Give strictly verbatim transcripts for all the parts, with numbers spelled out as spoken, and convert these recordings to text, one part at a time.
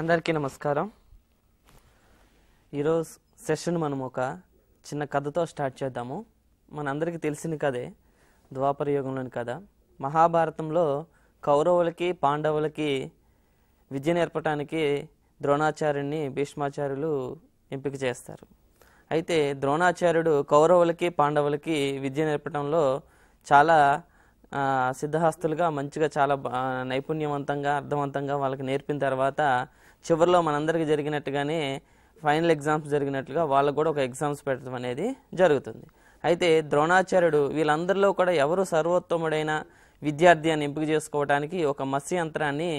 అందరికీ నమస్కారం. ఈరోజు సెషన్ మనం ఒక చిన్న కథతో స్టార్ట్ చేద్దాము. మనందరికీ తెలిసిన కథే, ద్వాపర యుగంలోని కథ. మహాభారతంలో కౌరవులకి పాండవులకి విద్య నేర్పడానికి ద్రోణాచార్యుడిని భీష్మాచార్యులు ఎంపిక చేస్తారు. అయితే ద్రోణాచార్యుడు కౌరవులకి పాండవులకి విద్య నేర్పడంలో చాలా సిద్ధహస్తులుగా మంచిగా చాలా నైపుణ్యవంతంగా అర్థవంతంగా వాళ్ళకి నేర్పిన తర్వాత చివరిలో మనందరికీ జరిగినట్టుగానే ఫైనల్ ఎగ్జామ్స్ జరిగినట్లుగా వాళ్ళకు కూడా ఒక ఎగ్జామ్స్ పెట్టడం అనేది జరుగుతుంది. అయితే ద్రోణాచార్యుడు వీళ్ళందరిలో కూడా ఎవరు సర్వోత్తముడైన విద్యార్థి అని ఎంపిక చేసుకోవడానికి ఒక మత్స్య యంత్రాన్ని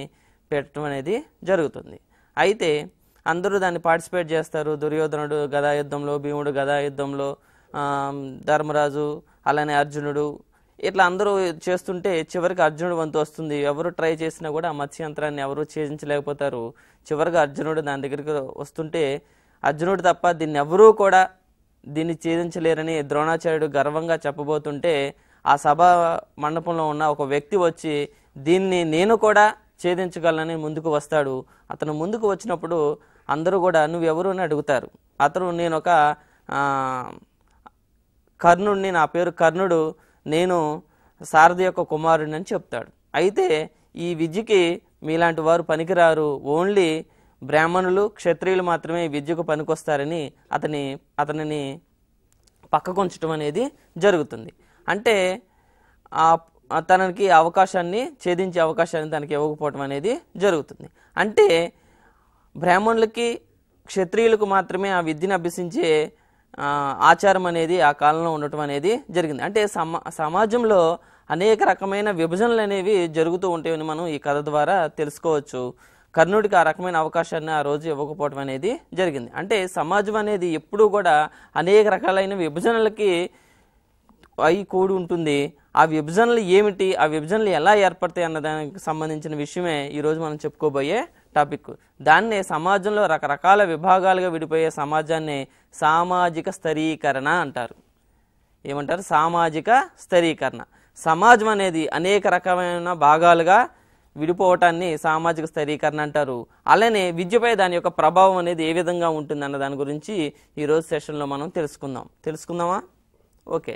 పెట్టడం అనేది జరుగుతుంది. అయితే అందరూ దాన్ని పార్టిసిపేట్ చేస్తారు. దుర్యోధనుడు గదాయుద్ధంలో, భీముడు గదాయుద్ధంలో, ధర్మరాజు, అలానే అర్జునుడు, ఇట్లా అందరూ చేస్తుంటే చివరికి అర్జునుడు వంతు వస్తుంది. ఎవరు ట్రై చేసినా కూడా ఆ మత్స్యంత్రాన్ని ఎవరు ఛేదించలేకపోతారు. చివరిగా అర్జునుడు దాని దగ్గరికి వస్తుంటే అర్జునుడు తప్ప దీన్ని ఎవరూ కూడా దీన్ని ఛేదించలేరని ద్రోణాచార్యుడు గర్వంగా చెప్పబోతుంటే ఆ సభా మండపంలో ఉన్న ఒక వ్యక్తి వచ్చి దీన్ని నేను కూడా ఛేదించగలనని ముందుకు వస్తాడు. అతను ముందుకు వచ్చినప్పుడు అందరూ కూడా నువ్వెవరు అని అడుగుతారు. అతను నేను ఒక కర్ణుడిని, నా పేరు కర్ణుడు, నేను సారథి యొక్క కుమారుడిని అని చెప్తాడు. అయితే ఈ విద్యకి మీలాంటి వారు పనికిరారు, ఓన్లీ బ్రాహ్మణులు క్షత్రియులు మాత్రమే విద్యకు పనికొస్తారని అతని అతనిని పక్కకొంచడం అనేది జరుగుతుంది. అంటే తనకి అవకాశాన్ని ఛేదించే అవకాశాన్ని తనకి ఇవ్వకపోవడం అనేది జరుగుతుంది. అంటే బ్రాహ్మణులకి క్షత్రియులకు మాత్రమే ఆ విద్యను అభ్యసించే ఆచారం అనేది ఆ కాలంలో ఉండటం అనేది జరిగింది. అంటే సమా సమాజంలో అనేక రకమైన విభజనలు అనేవి జరుగుతూ ఉంటాయని మనం ఈ కథ ద్వారా తెలుసుకోవచ్చు. కర్ణుడికి ఆ రకమైన అవకాశాన్ని ఆ రోజు ఇవ్వకపోవడం అనేది జరిగింది. అంటే సమాజం అనేది ఎప్పుడూ కూడా అనేక రకాలైన విభజనలకి అయి కూడి ఉంటుంది. ఆ విభజనలు ఏమిటి, ఆ విభజనలు ఎలా ఏర్పడతాయి అన్న దానికి సంబంధించిన విషయమే ఈరోజు మనం చెప్పుకోబోయే టాపిక్. దాన్నే సమాజంలో రకరకాల విభాగాలుగా విడిపోయే సమాజాన్ని సామాజిక స్థరీకరణ అంటారు. ఏమంటారు? సామాజిక స్థరీకరణ. సమాజం అనేది అనేక రకమైన భాగాలుగా విడిపోవటాన్ని సామాజిక స్థరీకరణ అంటారు. అలానే విద్యపై దాని యొక్క ప్రభావం అనేది ఏ విధంగా ఉంటుంది అన్న దాని గురించి ఈరోజు సెషన్లో మనం తెలుసుకుందాం. తెలుసుకుందామా? ఓకే.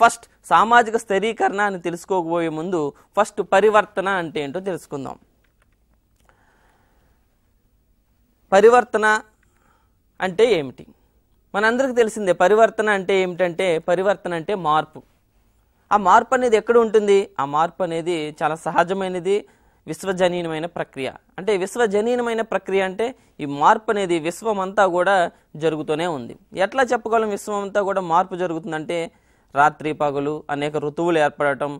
ఫస్ట్ సామాజిక స్థరీకరణ అని తెలుసుకోబోయే ముందు ఫస్ట్ పరివర్తన అంటే ఏంటో తెలుసుకుందాం. పరివర్తన అంటే ఏమిటి? మనందరికీ తెలిసిందే. పరివర్తన అంటే ఏమిటంటే, పరివర్తన అంటే మార్పు. ఆ మార్పు అనేది ఎక్కడ ఉంటుంది? ఆ మార్పు అనేది చాలా సహజమైనది, విశ్వజనీనమైన ప్రక్రియ. అంటే విశ్వజనీనమైన ప్రక్రియ అంటే ఈ మార్పు అనేది విశ్వమంతా కూడా జరుగుతూనే ఉంది. ఎట్లా చెప్పగలం విశ్వమంతా కూడా మార్పు జరుగుతుందంటే, రాత్రి పగలు అనేక ఋతువులు ఏర్పడటం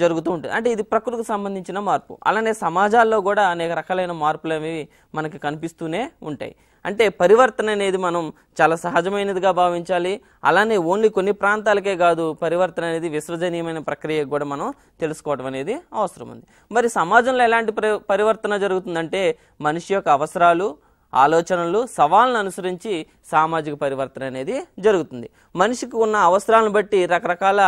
జరుగుతూ ఉంటుంది. అంటే ఇది ప్రకృతికి సంబంధించిన మార్పు. అలానే సమాజాల్లో కూడా అనేక రకాలైన మార్పులు అనేవి మనకి కనిపిస్తూనే ఉంటాయి. అంటే పరివర్తన అనేది మనం చాలా సహజమైనదిగా భావించాలి. అలానే ఓన్లీ కొన్ని ప్రాంతాలకే కాదు, పరివర్తన అనేది విశ్వజనీయమైన ప్రక్రియ కూడా మనం తెలుసుకోవడం అనేది అవసరం ఉంది. మరి సమాజంలో ఎలాంటి పరివర్తన జరుగుతుందంటే, మనిషి యొక్క అవసరాలు, ఆలోచనలు, సవాళ్ళను అనుసరించి సామాజిక పరివర్తన అనేది జరుగుతుంది. మనిషికి ఉన్న అవసరాలను బట్టి రకరకాల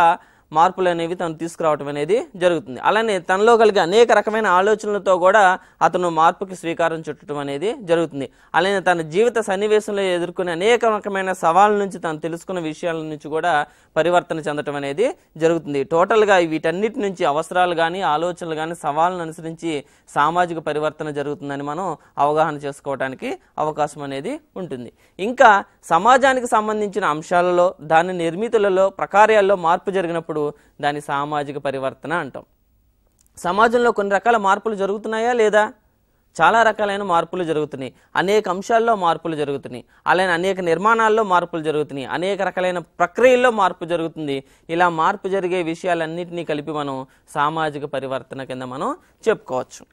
మార్పులు అనేవి తను తీసుకురావటం అనేది జరుగుతుంది. అలానే తనలో కలిగే అనేక రకమైన ఆలోచనలతో కూడా అతను మార్పుకి స్వీకారం చుట్టడం అనేది జరుగుతుంది. అలానే తన జీవిత సన్నివేశంలో ఎదుర్కొనే అనేక రకమైన సవాళ్ళ నుంచి తను తెలుసుకున్న విషయాల నుంచి కూడా పరివర్తన చెందటం అనేది జరుగుతుంది. టోటల్గా వీటన్నిటి నుంచి అవసరాలు కానీ ఆలోచనలు కానీ సవాళ్ళను అనుసరించి సామాజిక పరివర్తన జరుగుతుందని మనం అవగాహన చేసుకోవడానికి అవకాశం అనేది ఉంటుంది. ఇంకా సమాజానికి సంబంధించిన అంశాలలో, దాని నిర్మితులలో, ప్రకార్యాల్లో మార్పు జరిగినప్పుడు దాని సామాజిక పరివర్తన అంటాం. సమాజంలో కొన్ని రకాల మార్పులు జరుగుతున్నాయా లేదా? చాలా రకాలైన మార్పులు జరుగుతున్నాయి. అనేక అంశాల్లో మార్పులు జరుగుతున్నాయి. అలానే అనేక నిర్మాణాల్లో మార్పులు జరుగుతున్నాయి. అనేక రకాలైన ప్రక్రియల్లో మార్పు జరుగుతుంది. ఇలా మార్పు జరిగే విషయాలన్నింటినీ కలిపి మనం సామాజిక పరివర్తన కింద మనం చెప్పుకోవచ్చు.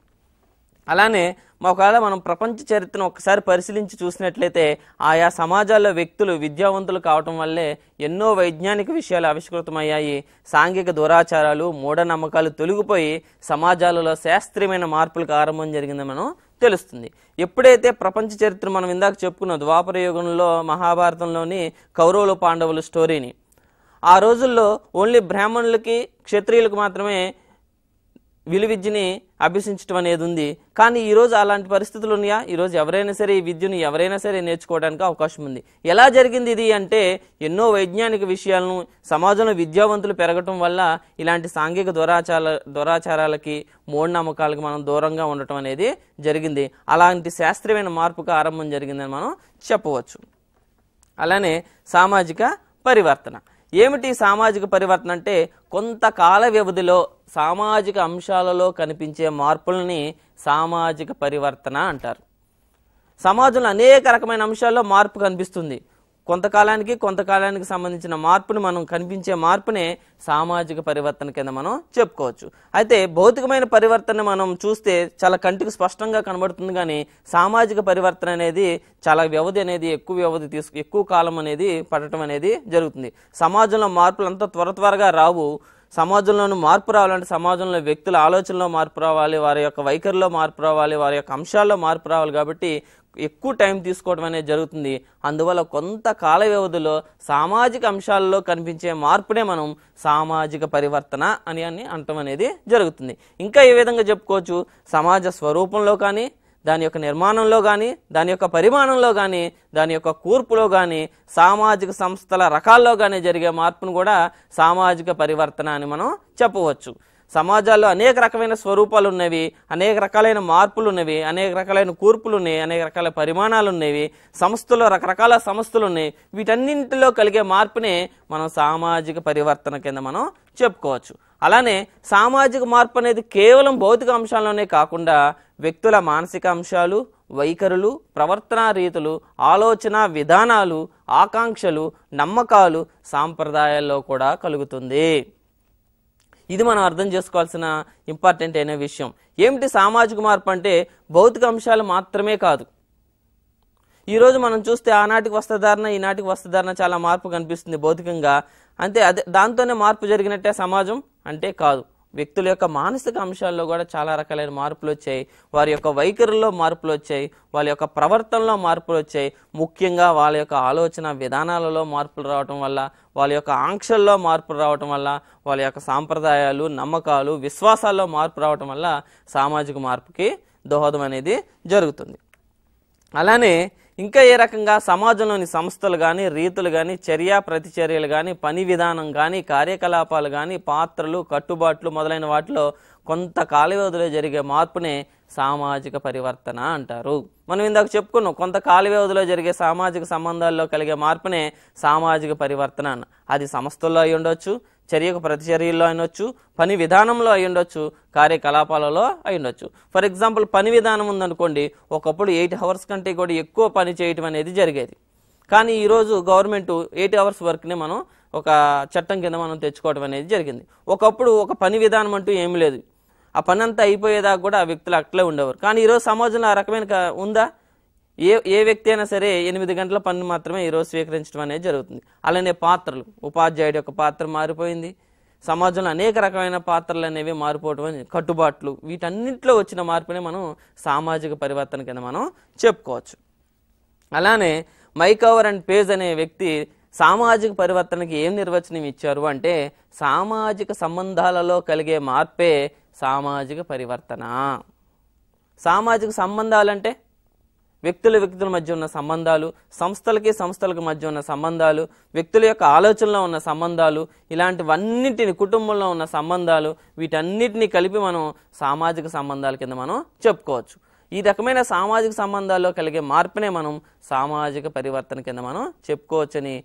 అలానే ఒకవేళ మనం ప్రపంచ చరిత్రను ఒకసారి పరిశీలించి చూసినట్లయితే, ఆయా సమాజాల్లో వ్యక్తులు విద్యావంతులు కావటం వల్లే ఎన్నో వైజ్ఞానిక విషయాలు ఆవిష్కృతమయ్యాయి. సాంఘిక దురాచారాలు, మూఢనమ్మకాలు తొలగిపోయి సమాజాలలో శాస్త్రీయమైన మార్పులకు ఆరంభం జరిగిందని మనం తెలుస్తుంది. ఎప్పుడైతే ప్రపంచ చరిత్ర మనం ఇందాక చెప్పుకున్న ద్వాపర యుగంలో మహాభారతంలోని కౌరవులు పాండవులు స్టోరీని, ఆ రోజుల్లో ఓన్లీ బ్రాహ్మణులకి క్షత్రియులకు మాత్రమే విలువిద్యని అభ్యసించడం అనేది ఉంది. కానీ ఈరోజు అలాంటి పరిస్థితులు ఉన్నాయా? ఈరోజు ఎవరైనా సరే ఈ విద్యను ఎవరైనా సరే నేర్చుకోవడానికి అవకాశం ఉంది. ఎలా జరిగింది ఇది అంటే, ఎన్నో వైజ్ఞానిక విషయాలను సమాజంలో విద్యావంతులు పెరగటం వల్ల ఇలాంటి సాంఘిక దురాచార దురాచారాలకి మూఢనమ్మకాలకి మనం దూరంగా ఉండటం అనేది జరిగింది. అలాంటి శాస్త్రీయమైన మార్పుకు ఆరంభం జరిగిందని మనం చెప్పవచ్చు. అలానే సామాజిక పరివర్తన ఏమిటి? సామాజిక పరివర్తన అంటే కొంతకాల వ్యవధిలో సామాజిక అంశాలలో కనిపించే మార్పుల్ని సామాజిక పరివర్తన అంటారు. సమాజంలో అనేక రకమైన అంశాల్లో మార్పు కనిపిస్తుంది. కొంతకాలానికి కొంతకాలానికి సంబంధించిన మార్పును మనం కనిపించే మార్పునే సామాజిక పరివర్తన కింద మనం చెప్పుకోవచ్చు. అయితే భౌతికమైన పరివర్తన మనం చూస్తే చాలా కంటికి స్పష్టంగా కనబడుతుంది. కానీ సామాజిక పరివర్తన అనేది చాలా వ్యవధి అనేది ఎక్కువ వ్యవధి తీసుకు ఎక్కువ కాలం అనేది పడటం అనేది జరుగుతుంది. సమాజంలో మార్పులు అంతా త్వర త్వరగా రావు. సమాజంలోనూ మార్పు రావాలంటే సమాజంలో వ్యక్తుల ఆలోచనలో మార్పు రావాలి, వారి యొక్క వైఖరిలో మార్పు రావాలి, వారి యొక్క అంశాల్లో మార్పు రావాలి. కాబట్టి ఎక్కువ టైం తీసుకోవడం అనేది జరుగుతుంది. అందువల్ల కొంత కాల వ్యవధిలో సామాజిక అంశాలలో కనిపించే మార్పునే మనం సామాజిక పరివర్తన అని అని అంటం అనేది జరుగుతుంది. ఇంకా ఏ విధంగా చెప్పుకోవచ్చు? సమాజ స్వరూపంలో కానీ, దాని యొక్క నిర్మాణంలో కానీ, దాని యొక్క పరిమాణంలో కానీ, దాని యొక్క కూర్పులో కానీ, సామాజిక సంస్థల రకాల్లో కానీ జరిగే మార్పును కూడా సామాజిక పరివర్తన అని మనం చెప్పవచ్చు. సమాజాల్లో అనేక రకమైన స్వరూపాలు ఉన్నవి, అనేక రకాలైన మార్పులు ఉన్నవి, అనేక రకాలైన కూర్పులు ఉన్నాయి, అనేక రకాల పరిమాణాలు ఉన్నవి, సంస్థలో రకరకాల సంస్థలు ఉన్నాయి. వీటన్నింటిలో కలిగే మార్పునే మనం సామాజిక పరివర్తన కింద మనం చెప్పుకోవచ్చు. అలానే సామాజిక మార్పు అనేది కేవలం భౌతిక అంశాల్లోనే కాకుండా వ్యక్తుల మానసిక అంశాలు, వైఖరులు, ప్రవర్తనా రీతులు, ఆలోచన విధానాలు, ఆకాంక్షలు, నమ్మకాలు, సాంప్రదాయాల్లో కూడా కలుగుతుంది. ఇది మనం అర్థం చేసుకోవాల్సిన ఇంపార్టెంట్ అయిన విషయం. ఏమిటి సామాజిక మార్పు అంటే? భౌతిక అంశాలు మాత్రమే కాదు. ఈరోజు మనం చూస్తే ఆనాటికి వస్త్రధారణ, ఈనాటికి వస్త్రధారణ చాలా మార్పు కనిపిస్తుంది భౌతికంగా. అంతే, అదే దాంతోనే మార్పు జరిగినట్టే సమాజం అంటే కాదు. వ్యక్తుల యొక్క మానసిక అంశాల్లో కూడా చాలా రకాలైన మార్పులు వచ్చాయి, వారి యొక్క వైఖరుల్లో మార్పులు వచ్చాయి, వాళ్ళ యొక్క ప్రవర్తనలో మార్పులు వచ్చాయి, ముఖ్యంగా వాళ్ళ యొక్క ఆలోచన విధానాలలో మార్పులు రావటం వల్ల, వాళ్ళ యొక్క ఆంక్షల్లో మార్పులు రావటం వల్ల, వాళ్ళ యొక్క సాంప్రదాయాలు, నమ్మకాలు, విశ్వాసాల్లో మార్పు రావటం వల్ల సామాజిక మార్పుకి దోహదం అనేది జరుగుతుంది. అలానే ఇంకా ఏ రకంగా సమాజంలోని సంస్థలు కానీ, రీతులు కానీ, చర్య ప్రతిచర్యలు కానీ, పని విధానం కానీ, కార్యకలాపాలు కానీ, పాత్రలు, కట్టుబాట్లు మొదలైన వాటిలో కొంత కాల వ్యవధిలో జరిగే మార్పునే సామాజిక పరివర్తన అంటారు. మనం ఇందాక చెప్పుకున్నాం, కొంత కాల వ్యవధిలో జరిగే సామాజిక సంబంధాల్లో కలిగే మార్పునే సామాజిక పరివర్తన అన్న. అది సంస్థల్లో అయి ఉండొచ్చు, చర్యకు ప్రతిచర్యల్లో అయినొచ్చు, పని విధానంలో అయ్యుండొచ్చు, కార్యకలాపాలలో అయ్యుండొచ్చు. ఫర్ ఎగ్జాంపుల్, పని విధానం ఉందనుకోండి, ఒకప్పుడు ఎయిట్ అవర్స్ కంటే కూడా ఎక్కువ పని చేయటం అనేది జరిగేది. కానీ ఈరోజు గవర్నమెంట్ ఎయిట్ అవర్స్ వర్క్ని మనం ఒక చట్టం కింద మనం తెచ్చుకోవడం అనేది జరిగింది. ఒకప్పుడు ఒక పని విధానం అంటూ ఏమి లేదు, ఆ పని అంతా అయిపోయేదాకా కూడా ఆ వ్యక్తులు అట్లే ఉండేవారు. కానీ ఈరోజు సమాజంలో ఆ రకమైన ఉందా? ఏ ఏ వ్యక్తి అయినా సరే ఎనిమిది గంటల పని మాత్రమే ఈరోజు స్వీకరించడం అనేది జరుగుతుంది. అలానే పాత్రలు, ఉపాధ్యాయుడి యొక్క పాత్ర మారిపోయింది, సమాజంలో అనేక రకమైన పాత్రలు అనేవి మారిపోవడం, కట్టుబాట్లు, వీటన్నింటిలో వచ్చిన మార్పునే మనం సామాజిక పరివర్తన కింద మనం చెప్పుకోవచ్చు. అలానే మైకోవర్ అండ్ పేజ్ అనే వ్యక్తి సామాజిక పరివర్తనకి ఏం నిర్వచనం ఇచ్చారు అంటే, సామాజిక సంబంధాలలో కలిగే మార్పే సామాజిక పరివర్తన. సామాజిక సంబంధాలంటే వ్యక్తుల వ్యక్తుల మధ్య ఉన్న సంబంధాలు, సంస్థలకి సంస్థలకు మధ్య ఉన్న సంబంధాలు, వ్యక్తుల యొక్క ఆలోచనలో ఉన్న సంబంధాలు, ఇలాంటివన్నిటిని, కుటుంబంలో ఉన్న సంబంధాలు, వీటన్నిటిని కలిపి మనం సామాజిక సంబంధాల కింద మనం చెప్పుకోవచ్చు. ఈ రకమైన సామాజిక సంబంధాల్లో కలిగే మార్పునే మనం సామాజిక పరివర్తన కింద మనం చెప్పుకోవచ్చని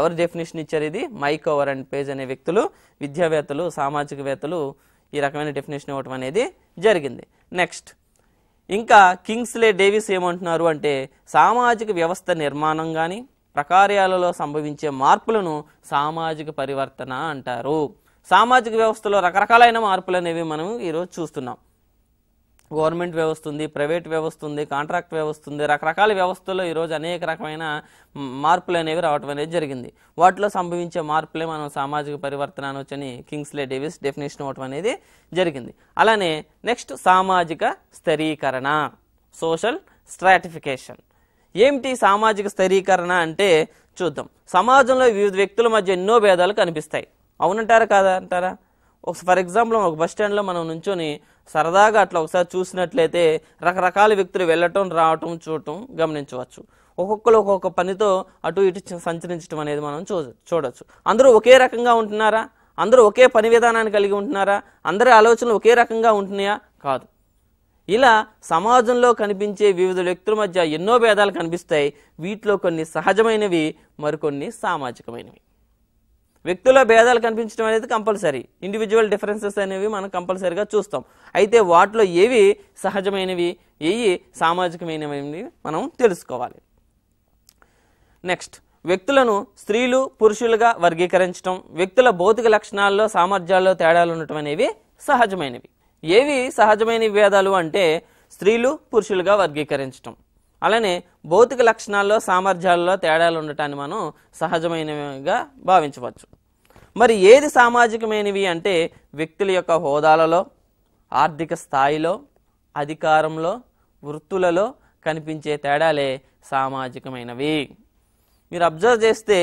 ఎవరు డెఫినేషన్ ఇచ్చారు? ఇది మైకోవర్ అండ్ పేజ్ అనే వ్యక్తులు, విద్యావేత్తలు, సామాజికవేత్తలు ఈ రకమైన డెఫినేషన్ ఇవ్వటం అనేది జరిగింది. నెక్స్ట్, ఇంకా కింగ్స్లే డేవిస్ ఏమంటున్నారు అంటే, సామాజిక వ్యవస్థ నిర్మాణం కానీ, ప్రకార్యాలలో సంభవించే మార్పులను సామాజిక పరివర్తన అంటారు. సామాజిక వ్యవస్థలో రకరకాలైన మార్పులు అనేవి మనం ఈరోజు చూస్తున్నాం. గవర్నమెంట్ వ్యవస్థ ఉంది, ప్రైవేట్ వ్యవస్థ ఉంది, కాంట్రాక్ట్ వ్యవస్థ ఉంది, రకరకాల వ్యవస్థల్లో ఈరోజు అనేక రకమైన మార్పులు అనేవి రావటం అనేది జరిగింది. వాటిలో సంభవించే మార్పులే మనం సామాజిక పరివర్తన అనొచ్చని కింగ్స్లే డేవిస్ డెఫినేషన్ ఇవ్వటం అనేది జరిగింది. అలానే నెక్స్ట్, సామాజిక స్థిరీకరణ, సోషల్ స్ట్రాటిఫికేషన్. ఏమిటి సామాజిక స్థిరీకరణ అంటే చూద్దాం. సమాజంలో వివిధ వ్యక్తుల మధ్య ఎన్నో భేదాలు కనిపిస్తాయి. అవునంటారా కాదంటారా? ఒక ఫర్ ఎగ్జాంపుల్, ఒక బస్ స్టాండ్లో మనం నుంచొని సరదాగా అట్లా ఒకసారి చూసినట్లయితే రకరకాల వ్యక్తులు వెళ్ళటం రావటం చూడటం గమనించవచ్చు. ఒక్కొక్కరు ఒక్కొక్క పనితో అటు ఇటు సంచరించడం అనేది మనం చూ చూడవచ్చు. అందరూ ఒకే రకంగా ఉంటున్నారా? అందరూ ఒకే పని విధానాన్ని కలిగి ఉంటున్నారా? అందరి ఆలోచనలు ఒకే రకంగా ఉంటున్నాయా? కాదు. ఇలా సమాజంలో కనిపించే వివిధ వ్యక్తుల మధ్య ఎన్నో భేదాలు కనిపిస్తాయి. వీటిలో కొన్ని సహజమైనవి, మరికొన్ని సామాజికమైనవి. వ్యక్తుల్లో భేదాలు కనిపించడం అనేది కంపల్సరీ. ఇండివిజువల్ డిఫరెన్సెస్ అనేవి మనం కంపల్సరీగా చూస్తాం. అయితే వాటిలో ఏవి సహజమైనవి, ఏవి సామాజికమైనవి మనం తెలుసుకోవాలి. నెక్స్ట్, వ్యక్తులను స్త్రీలు పురుషులుగా వర్గీకరించడం, వ్యక్తుల భౌతిక లక్షణాల్లో సామర్థ్యాల్లో తేడాలు ఉండటం అనేవి సహజమైనవి. ఏవి సహజమైన భేదాలు అంటే స్త్రీలు పురుషులుగా వర్గీకరించడం, అలానే భౌతిక లక్షణాల్లో సామర్థ్యాల్లో తేడాలు ఉండటాన్ని మనం సహజమైనవిగా భావించవచ్చు. మరి ఏది సామాజికమైనవి అంటే వ్యక్తుల యొక్క హోదాలలో, ఆర్థిక స్థాయిలో, అధికారంలో, వృత్తులలో కనిపించే తేడాలే సామాజికమైనవి. మీరు అబ్జర్వ్ చేస్తే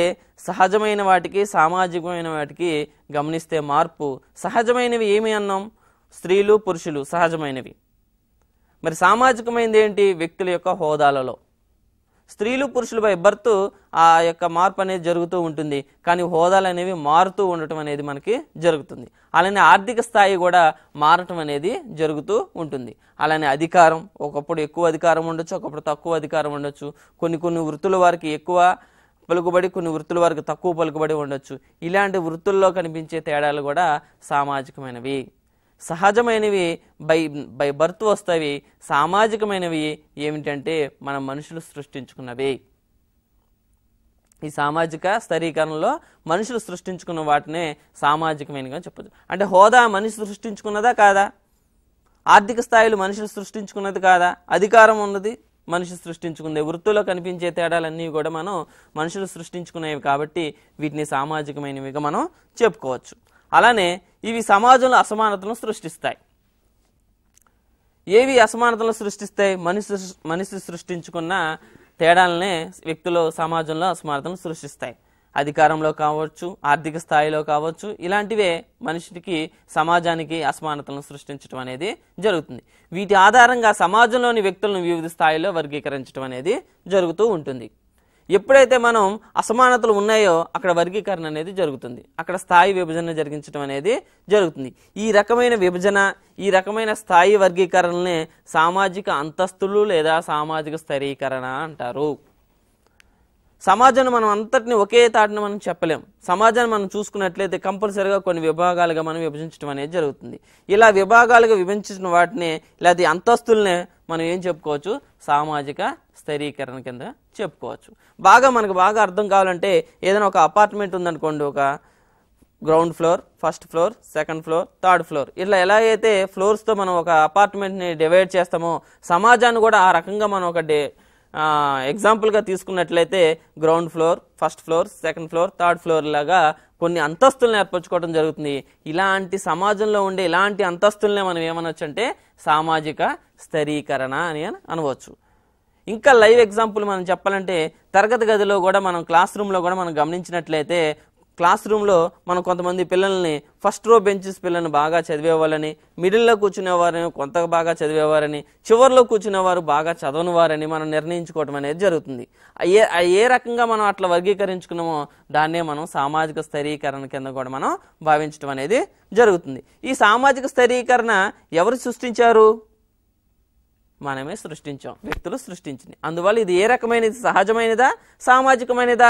సహజమైన వాటికి సామాజికమైన వాటికి గమనిస్తే మార్పు. సహజమైనవి ఏమి అన్నాం? స్త్రీలు పురుషులు సహజమైనవి. మరి సామాజికమైనది ఏంటి? వ్యక్తుల యొక్క హోదాలలో స్త్రీలు పురుషులపై బర్తు ఆ యొక్క మార్పు అనేది జరుగుతూ ఉంటుంది, కానీ హోదాలు అనేవి మారుతూ ఉండటం అనేది మనకి జరుగుతుంది. అలానే ఆర్థిక స్థాయి కూడా మారటం అనేది జరుగుతూ ఉంటుంది. అలానే అధికారం, ఒకప్పుడు ఎక్కువ అధికారం ఉండొచ్చు, ఒకప్పుడు తక్కువ అధికారం ఉండొచ్చు. కొన్ని కొన్ని వృత్తుల వారికి ఎక్కువ పలుకుబడి, కొన్ని వృత్తుల వారికి తక్కువ పలుకుబడి ఉండొచ్చు. ఇలాంటి వృత్తుల్లో కనిపించే తేడాలు కూడా సామాజికమైనవి. సహజమైనవి బై బై బర్త్ వస్తాయి. సామాజికమైనవి ఏమిటంటే మన మనుషులు సృష్టించుకున్నవి. ఈ సామాజిక స్థిరీకరణలో మనుషులు సృష్టించుకున్న వాటినే సామాజికమైనవిగా చెప్పచ్చు. అంటే హోదా మనిషి సృష్టించుకున్నదా కాదా? ఆర్థిక స్థాయిలు మనుషులు సృష్టించుకున్నది కాదా? అధికారం ఉన్నది మనిషి సృష్టించుకుంది. వృత్తుల్లో కనిపించే తేడాలన్నీ కూడా మనం మనుషులు సృష్టించుకునేవి కాబట్టి వీటిని సామాజికమైనవిగా మనం చెప్పుకోవచ్చు. అలానే ఇవి సమాజంలో అసమానతలను సృష్టిస్తాయి. ఏవి అసమానతలను సృష్టిస్తాయి? మనిషి మనిషి సృష్టించుకున్న తేడాలనే వ్యక్తులు సమాజంలో అసమానతలను సృష్టిస్తాయి. అధికారంలో కావచ్చు, ఆర్థిక స్థాయిలో కావచ్చు, ఇలాంటివే మనిషికి సమాజానికి అసమానతలను సృష్టించడం అనేది జరుగుతుంది. వీటి ఆధారంగా సమాజంలోని వ్యక్తులను వివిధ స్థాయిలో వర్గీకరించడం అనేది జరుగుతూ ఉంటుంది. ఎప్పుడైతే మనం అసమానతలు ఉన్నాయో అక్కడ వర్గీకరణ అనేది జరుగుతుంది, అక్కడ స్థాయి విభజన జరిగించడం అనేది జరుగుతుంది. ఈ రకమైన విభజన, ఈ రకమైన స్థాయి వర్గీకరణనే సామాజిక అంతస్తులు లేదా సామాజిక స్థిరీకరణ అంటారు. సమాజాన్ని మనం అంతటిని ఒకే తాటిని మనం చెప్పలేం. సమాజాన్ని మనం చూసుకున్నట్లయితే కంపల్సరీగా కొన్ని విభాగాలుగా మనం విభజించడం అనేది జరుగుతుంది. ఇలా విభాగాలుగా విభజించిన వాటినే లేదా అంతస్తులనే మనం ఏం చెప్పుకోవచ్చు? సామాజిక స్థిరీకరణ కింద చెప్పుకోవచ్చు. బాగా మనకు బాగా అర్థం కావాలంటే ఏదైనా ఒక అపార్ట్మెంట్ ఉందనుకోండి, ఒక ground floor, first floor, second floor, third floor, ఇట్లా ఎలా అయితే ఫ్లోర్స్తో మనం ఒక అపార్ట్మెంట్ని డివైడ్ చేస్తామో సమాజాన్ని కూడా ఆ రకంగా మనం ఒక డే ఎగ్జాంపుల్గా తీసుకున్నట్లయితే ground floor, first floor, second floor, third floor లాగా కొన్ని అంతస్తులను ఏర్పరచుకోవడం జరుగుతుంది. ఇలాంటి సమాజంలో ఉండే ఇలాంటి అంతస్తులనే మనం ఏమనవచ్చు అంటే సామాజిక స్థిరీకరణ అని అనవచ్చు. ఇంకా లైవ్ ఎగ్జాంపుల్ మనం చెప్పాలంటే తరగతి గదిలో కూడా మనం క్లాస్ రూమ్లో కూడా మనం గమనించినట్లయితే క్లాస్ రూమ్లో మనం కొంతమంది పిల్లల్ని ఫస్ట్ రో బెంచెస్ పిల్లల్ని బాగా చదివేవాళ్ళని, మిడిల్లో కూర్చునేవారని కొంత బాగా చదివేవారని, చివరిలో కూర్చునేవారు బాగా చదవని వారని మనం నిర్ణయించుకోవడం అనేది జరుగుతుంది. ఏ ఏ రకంగా మనం అట్లా వర్గీకరించుకున్నామో దాన్నే మనం సామాజిక స్థిరీకరణ కింద కూడా మనం భావించడం అనేది జరుగుతుంది. ఈ సామాజిక స్థిరీకరణ ఎవరు సృష్టించారు? మనమే సృష్టించాం, వ్యక్తులు సృష్టించింది. అందువల్ల ఇది ఏ రకమైనది? సహజమైనదా సామాజికమైనదా?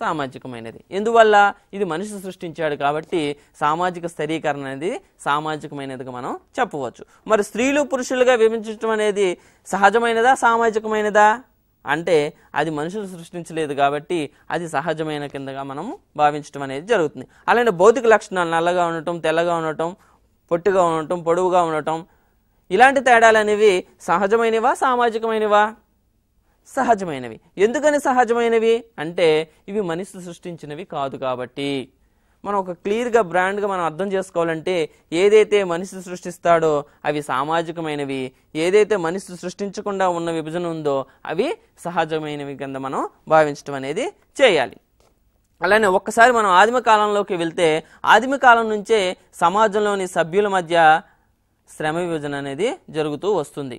సామాజికమైనది. ఎందువల్ల? ఇది మనిషి సృష్టించాడు కాబట్టి సామాజిక స్థిరీకరణ అనేది సామాజికమైనదిగా మనం చెప్పవచ్చు. మరి స్త్రీలు పురుషులుగా విభజించడం అనేది సహజమైనదా సామాజికమైనదా అంటే అది మనుషులు సృష్టించలేదు కాబట్టి అది సహజమైన కిందగా మనం భావించడం అనేది జరుగుతుంది. అలానే భౌతిక లక్షణాలు నల్లగా ఉండటం, తెల్లగా ఉండటం, పొట్టిగా ఉండటం, పొడవుగా ఉండటం, ఇలాంటి తేడాలు అనేవి సహజమైనవా సామాజికమైనవా? సహజమైనవి. ఎందుకని సహజమైనవి అంటే ఇవి మనిషి సృష్టించినవి కాదు కాబట్టి. మనం ఒక క్లియర్గా బ్రాండ్గా మనం అర్థం చేసుకోవాలంటే ఏదైతే మనిషి సృష్టిస్తాడో అవి సామాజికమైనవి, ఏదైతే మనిషి సృష్టించకుండా ఉన్న విభజన ఉందో అవి సహజమైనవి కింద మనం భావించడం అనేది చేయాలి. అలానే ఒక్కసారి మనం ఆదిమ కాలంలోకి వెళ్తే ఆదిమ కాలం నుంచే సమాజంలోని సభ్యుల మధ్య శ్రమ విభజన అనేది జరుగుతూ వస్తుంది.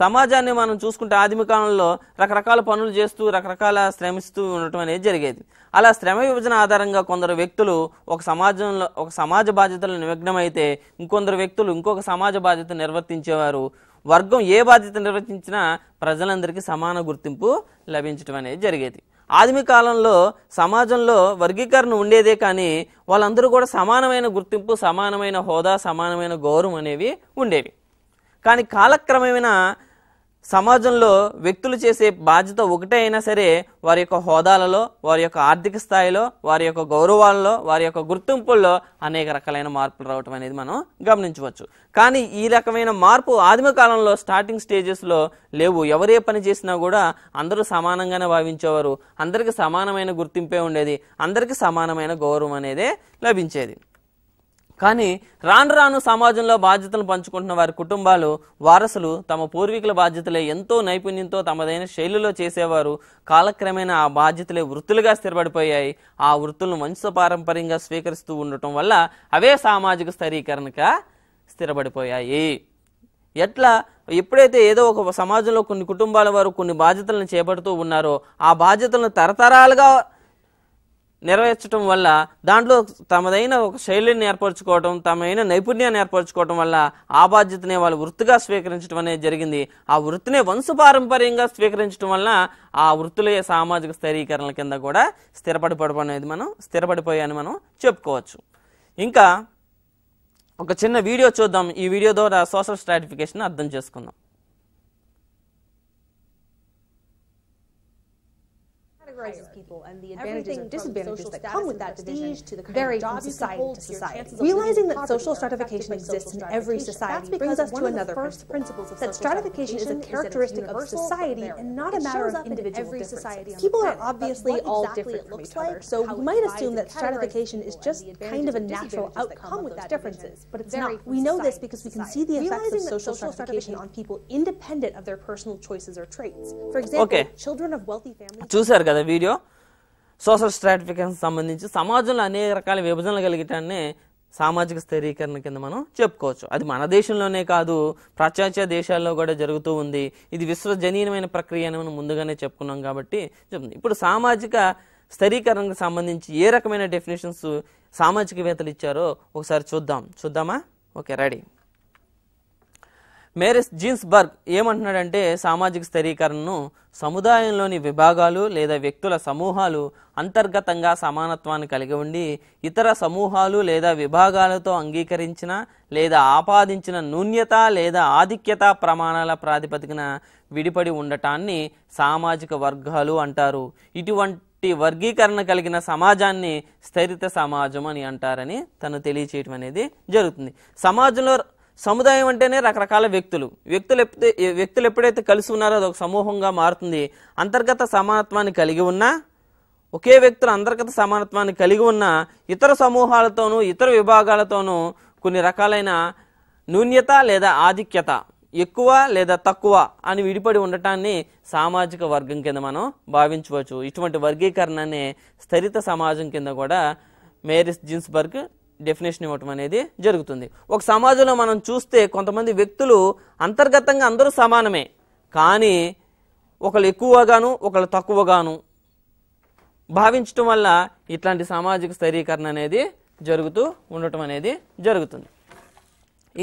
సమాజాన్ని మనం చూసుకుంటే ఆదిమ కాలంలో రకరకాల పనులు చేస్తూ రకరకాల శ్రమిస్తూ ఉండటం అనేది జరిగేది. అలా శ్రమ విభజన ఆధారంగా కొందరు వ్యక్తులు ఒక సమాజంలో ఒక సమాజ బాధ్యతలు నిమగ్నమైతే ఇంకొందరు వ్యక్తులు ఇంకొక సమాజ బాధ్యత నిర్వర్తించేవారు. వర్గం ఏ బాధ్యత నిర్వర్తించినా ప్రజలందరికీ సమాన గుర్తింపు లభించడం అనేది జరిగేది. ఆదిమ కాలంలో సమాజంలో వర్గీకరణ ఉండేదే కానీ వాళ్ళందరూ కూడా సమానమైన గుర్తింపు, సమానమైన హోదా, సమానమైన గౌరవం అనేవి ఉండేవి. కానీ కాలక్రమేణా సమాజంలో వ్యక్తులు చేసే బాధ్యత ఒకటే అయినా సరే వారి యొక్క హోదాలలో, వారి యొక్క ఆర్థిక స్థాయిలో, వారి యొక్క గౌరవాలలో, వారి యొక్క గుర్తింపుల్లో అనేక రకాలైన మార్పులు రావటం అనేది మనం గమనించవచ్చు. కానీ ఈ రకమైన మార్పు ఆదిమ కాలంలో స్టార్టింగ్ స్టేజెస్లో లేవు. ఎవరే పని చేసినా కూడా అందరూ సమానంగానే భావించేవారు, అందరికీ సమానమైన గుర్తింపే ఉండేది, అందరికీ సమానమైన గౌరవం అనేది లభించేది. కానీ రాను రాను సమాజంలో బాధ్యతలు పంచుకుంటున్న వారి కుటుంబాలు, వారసులు తమ పూర్వీకుల బాధ్యతలే ఎంతో నైపుణ్యంతో తమదైన శైలిలో చేసేవారు. కాలక్రమేణా ఆ బాధ్యతలే వృత్తులుగా స్థిరపడిపోయాయి. ఆ వృత్తులను వంశపారంపర్యంగా స్వీకరిస్తూ ఉండటం వల్ల అవే సామాజిక స్థిరీకరణగా స్థిరపడిపోయాయి. ఎట్లా ఎప్పుడైతే ఏదో ఒక సమాజంలో కొన్ని కుటుంబాల వారు కొన్ని బాధ్యతలను చేపడుతూ ఉన్నారో ఆ బాధ్యతలను తరతరాలుగా నెరవేర్చడం వల్ల దాంట్లో తమదైన ఒక శైలిని ఏర్పరచుకోవడం, తమైన నైపుణ్యాన్ని ఏర్పరచుకోవడం వల్ల ఆ బాధ్యతనే వాళ్ళు వృత్తిగా స్వీకరించడం అనేది జరిగింది. ఆ వృత్తినే వంశపారంపర్యంగా స్వీకరించడం వల్ల ఆ వృత్తులే సామాజిక స్థిరీకరణల కింద కూడా స్థిరపడిపోవడం అనేది మనం స్థిరపడిపోయాయని మనం చెప్పుకోవచ్చు. ఇంకా ఒక చిన్న వీడియో చూద్దాం. ఈ వీడియో ద్వారా సోషల్ స్ట్రాటిఫికేషన్ అర్థం చేసుకుందాం. People and the advantages and disadvantages that come with that division vary from society to society. Realizing that social stratification exists in every society brings us to another principle, that stratification is a characteristic of society and not a matter of individual differences. People are obviously all different from each other, so we might assume that stratification is just kind of a natural outcome of those differences, but it's not. We know this because we can see the effects of social stratification on people independent of their personal choices or traits. For example, children of wealthy families. చూసారు కదా video social stratification సంబంధించి సమాజంలో అనేక రకాల విభజనలు కలిగటాన్ని సామాజిక స్థిరీకరణ కింద మనం చెప్పుకోవచ్చు. అది మన దేశంలోనే కాదు, పాశ్చాత్య దేశాల్లో కూడా జరుగుతూ ఉంది. ఇది విశ్వజనీయమైన ప్రక్రియ అని మనం ముందుగానే చెప్పుకున్నాం కాబట్టి చెప్తుంది. ఇప్పుడు సామాజిక స్థిరీకరణకు సంబంధించి ఏ రకమైన డెఫినేషన్స్ సామాజికవేత్తలు ఇచ్చారో ఒకసారి చూద్దాం. చూద్దామా? Okay, ready. మేరీ జిన్స్బర్గ్ ఏమంటున్నాడంటే సామాజిక స్థిరీకరణను సముదాయంలోని విభాగాలు లేదా వ్యక్తుల సమూహాలు అంతర్గతంగా సమానత్వాన్ని కలిగి ఉండి ఇతర సమూహాలు లేదా విభాగాలతో అంగీకరించిన లేదా ఆపాదించిన నూన్యత లేదా ఆధిక్యత ప్రమాణాల ప్రాతిపదికన విడిపడి ఉండటాన్ని సామాజిక వర్గాలు అంటారు. ఇటువంటి వర్గీకరణ కలిగిన సమాజాన్ని స్థిరిత సమాజం అని అంటారని తను తెలియచేయటం అనేది జరుగుతుంది. సమాజంలో సముదాయం అంటేనే రకరకాల వ్యక్తులు వ్యక్తులు ఎప్పుడైతే వ్యక్తులు ఎప్పుడైతే కలిసి ఉన్నారో అదొక సమూహంగా మారుతుంది. అంతర్గత సమానత్వాన్ని కలిగి ఉన్నా ఒకే వ్యక్తులు అంతర్గత సమానత్వాన్ని కలిగి ఉన్న ఇతర సమూహాలతోనూ ఇతర విభాగాలతోనూ కొన్ని రకాలైన నూన్యత లేదా ఆధిక్యత, ఎక్కువ లేదా తక్కువ అని విడిపడి ఉండటాన్ని సామాజిక వర్గం కింద మనం భావించవచ్చు. ఇటువంటి వర్గీకరణనే స్థిరిత సమాజం కింద కూడా మేరీ జిన్స్బర్గ్ డెఫినేషన్ ఇవ్వటం అనేది జరుగుతుంది. ఒక సమాజంలో మనం చూస్తే కొంతమంది వ్యక్తులు అంతర్గతంగా అందరూ సమానమే, కానీ ఒకళ్ళు ఎక్కువగాను ఒకళ్ళు తక్కువగాను భావించటం వల్ల ఇట్లాంటి సామాజిక స్థిరీకరణ అనేది జరుగుతూ ఉండటం అనేది జరుగుతుంది.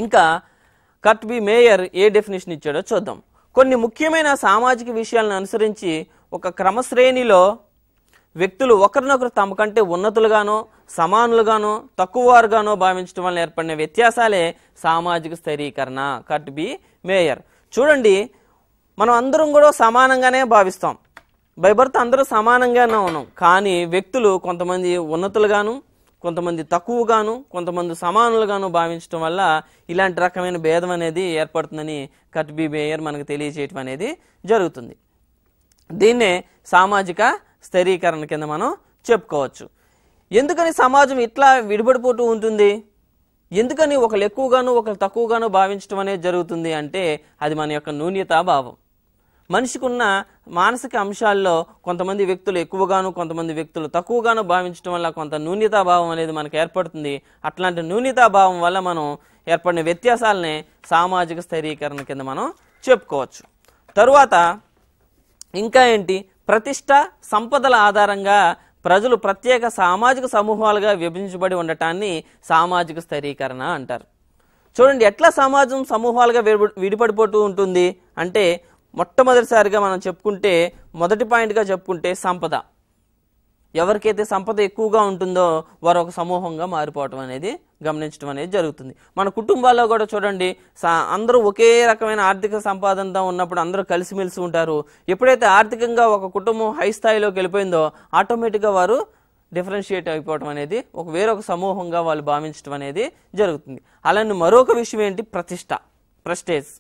ఇంకా కట్ బి మేయర్ ఏ డెఫినేషన్ ఇచ్చాడో చూద్దాం. కొన్ని ముఖ్యమైన సామాజిక విషయాలను అనుసరించి ఒక క్రమశ్రేణిలో వ్యక్తులు ఒకరినొకరు తమ కంటే ఉన్నతులుగానో సమానులుగానో తక్కువ వారుగానో భావించడం వల్ల ఏర్పడిన వ్యత్యాసాలే సామాజిక స్థిరీకరణ. Kurt B Mayer. చూడండి, మనం అందరం కూడా సమానంగానే భావిస్తాం, బై బర్త్ అందరూ సమానంగానే ఉన్నాం, కానీ వ్యక్తులు కొంతమంది ఉన్నతులుగాను కొంతమంది తక్కువగాను కొంతమంది సమానులుగాను భావించడం వల్ల ఇలాంటి రకమైన భేదం అనేది ఏర్పడుతుందని కట్ బి మేయర్ మనకు తెలియజేయటం అనేది జరుగుతుంది. దీన్నే సామాజిక స్థిరీకరణ కింద మనం చెప్పుకోవచ్చు. ఎందుకని సమాజం ఇట్లా విడిపడిపోతూ ఉంటుంది? ఎందుకని ఒకరు ఎక్కువగాను ఒకరు తక్కువగాను భావించడం అనేది జరుగుతుంది అంటే అది మన యొక్క నూన్యతా భావం. మనిషికున్న మానసిక అంశాల్లో కొంతమంది వ్యక్తులు ఎక్కువగాను కొంతమంది వ్యక్తులు తక్కువగాను భావించడం వల్ల కొంత న్యూనతా భావం అనేది మనకు ఏర్పడుతుంది. అట్లాంటి న్యూనతా భావం వల్ల మనం ఏర్పడిన వ్యత్యాసాలనే సామాజిక స్థిరీకరణ కింద మనం చెప్పుకోవచ్చు. తరువాత ఇంకా ఏంటి, ప్రతిష్ట సంపదల ఆధారంగా ప్రజలు ప్రత్యేక సామాజిక సమూహాలుగా విభజించబడి ఉండటాన్ని సామాజిక స్థిరీకరణ అంటారు. చూడండి, ఎట్లా సమాజం సమూహాలుగా విడిపడిపోతూ ఉంటుంది అంటే మొట్టమొదటిసారిగా మనం చెప్పుకుంటే మొదటి పాయింట్గా చెప్పుకుంటే సంపద. ఎవరికైతే సంపద ఎక్కువగా ఉంటుందో వారు ఒక సమూహంగా మారిపోవటం అనేది గమనించడం అనేది జరుగుతుంది. మన కుటుంబాల్లో కూడా చూడండి, అందరూ ఒకే రకమైన ఆర్థిక సంపాదనతో ఉన్నప్పుడు అందరూ కలిసిమెలిసి ఉంటారు. ఎప్పుడైతే ఆర్థికంగా ఒక కుటుంబం హై స్థాయిలోకి వెళ్ళిపోయిందో ఆటోమేటిక్గా వారు డిఫరెన్షియేట్ అయిపోవడం అనేది ఒక వేరొక సమూహంగా వాళ్ళు భావించడం అనేది జరుగుతుంది. అలానే మరొక విషయం ఏంటి, ప్రతిష్ట, ప్రెస్టేజ్,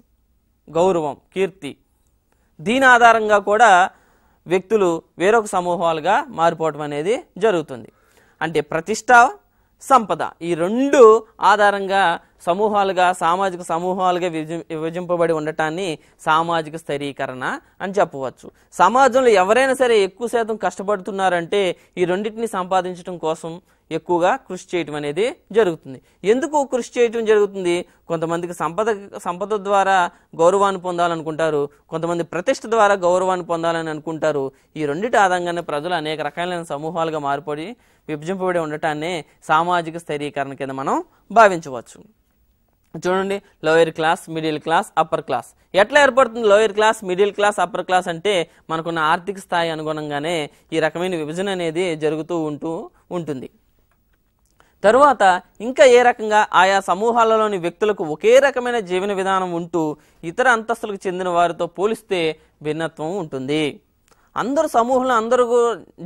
గౌరవం, కీర్తి. దీని ఆధారంగా కూడా వ్యక్తులు వేరొక సమూహాలుగా మారిపోవడం అనేది జరుగుతుంది. అంటే ప్రతిష్ట, సంపద ఈ రెండు ఆధారంగా సమూహాలుగా సామాజిక సమూహాలుగా విభజ విభజింపబడి ఉండటాన్ని సామాజిక స్థిరీకరణ అని చెప్పవచ్చు. సమాజంలో ఎవరైనా సరే ఎక్కువ శాతం కష్టపడుతున్నారంటే ఈ రెండింటిని సంపాదించడం కోసం ఎక్కువగా కృషి చేయటం అనేది జరుగుతుంది. ఎందుకు కృషి చేయటం జరుగుతుంది? కొంతమందికి సంపద సంపద ద్వారా గౌరవాన్ని పొందాలనుకుంటారు, కొంతమంది ప్రతిష్ట ద్వారా గౌరవాన్ని పొందాలని అనుకుంటారు. ఈ రెండింటి ఆధారంగానే ప్రజలు అనేక రకాలైన సమూహాలుగా మారిపోయి విభజింపబడి ఉండటాన్నే సామాజిక స్థిరీకరణ కింద మనం భావించవచ్చు. చూడండి, lower class, middle class, upper class. ఎట్లా ఏర్పడుతుంది lower class, middle class, upper class అంటే మనకున్న ఆర్థిక స్థాయి అనుగుణంగానే ఈ రకమైన విభజన అనేది జరుగుతూ ఉంటూ ఉంటుంది. తరువాత ఇంకా ఏ రకంగా ఆయా సమూహాలలోని వ్యక్తులకు ఒకే రకమైన జీవన విధానం ఉంటూ ఇతర అంతస్తులకు చెందిన వారితో పోలిస్తే భిన్నత్వం ఉంటుంది. అందరు సమూహంలో అందరూ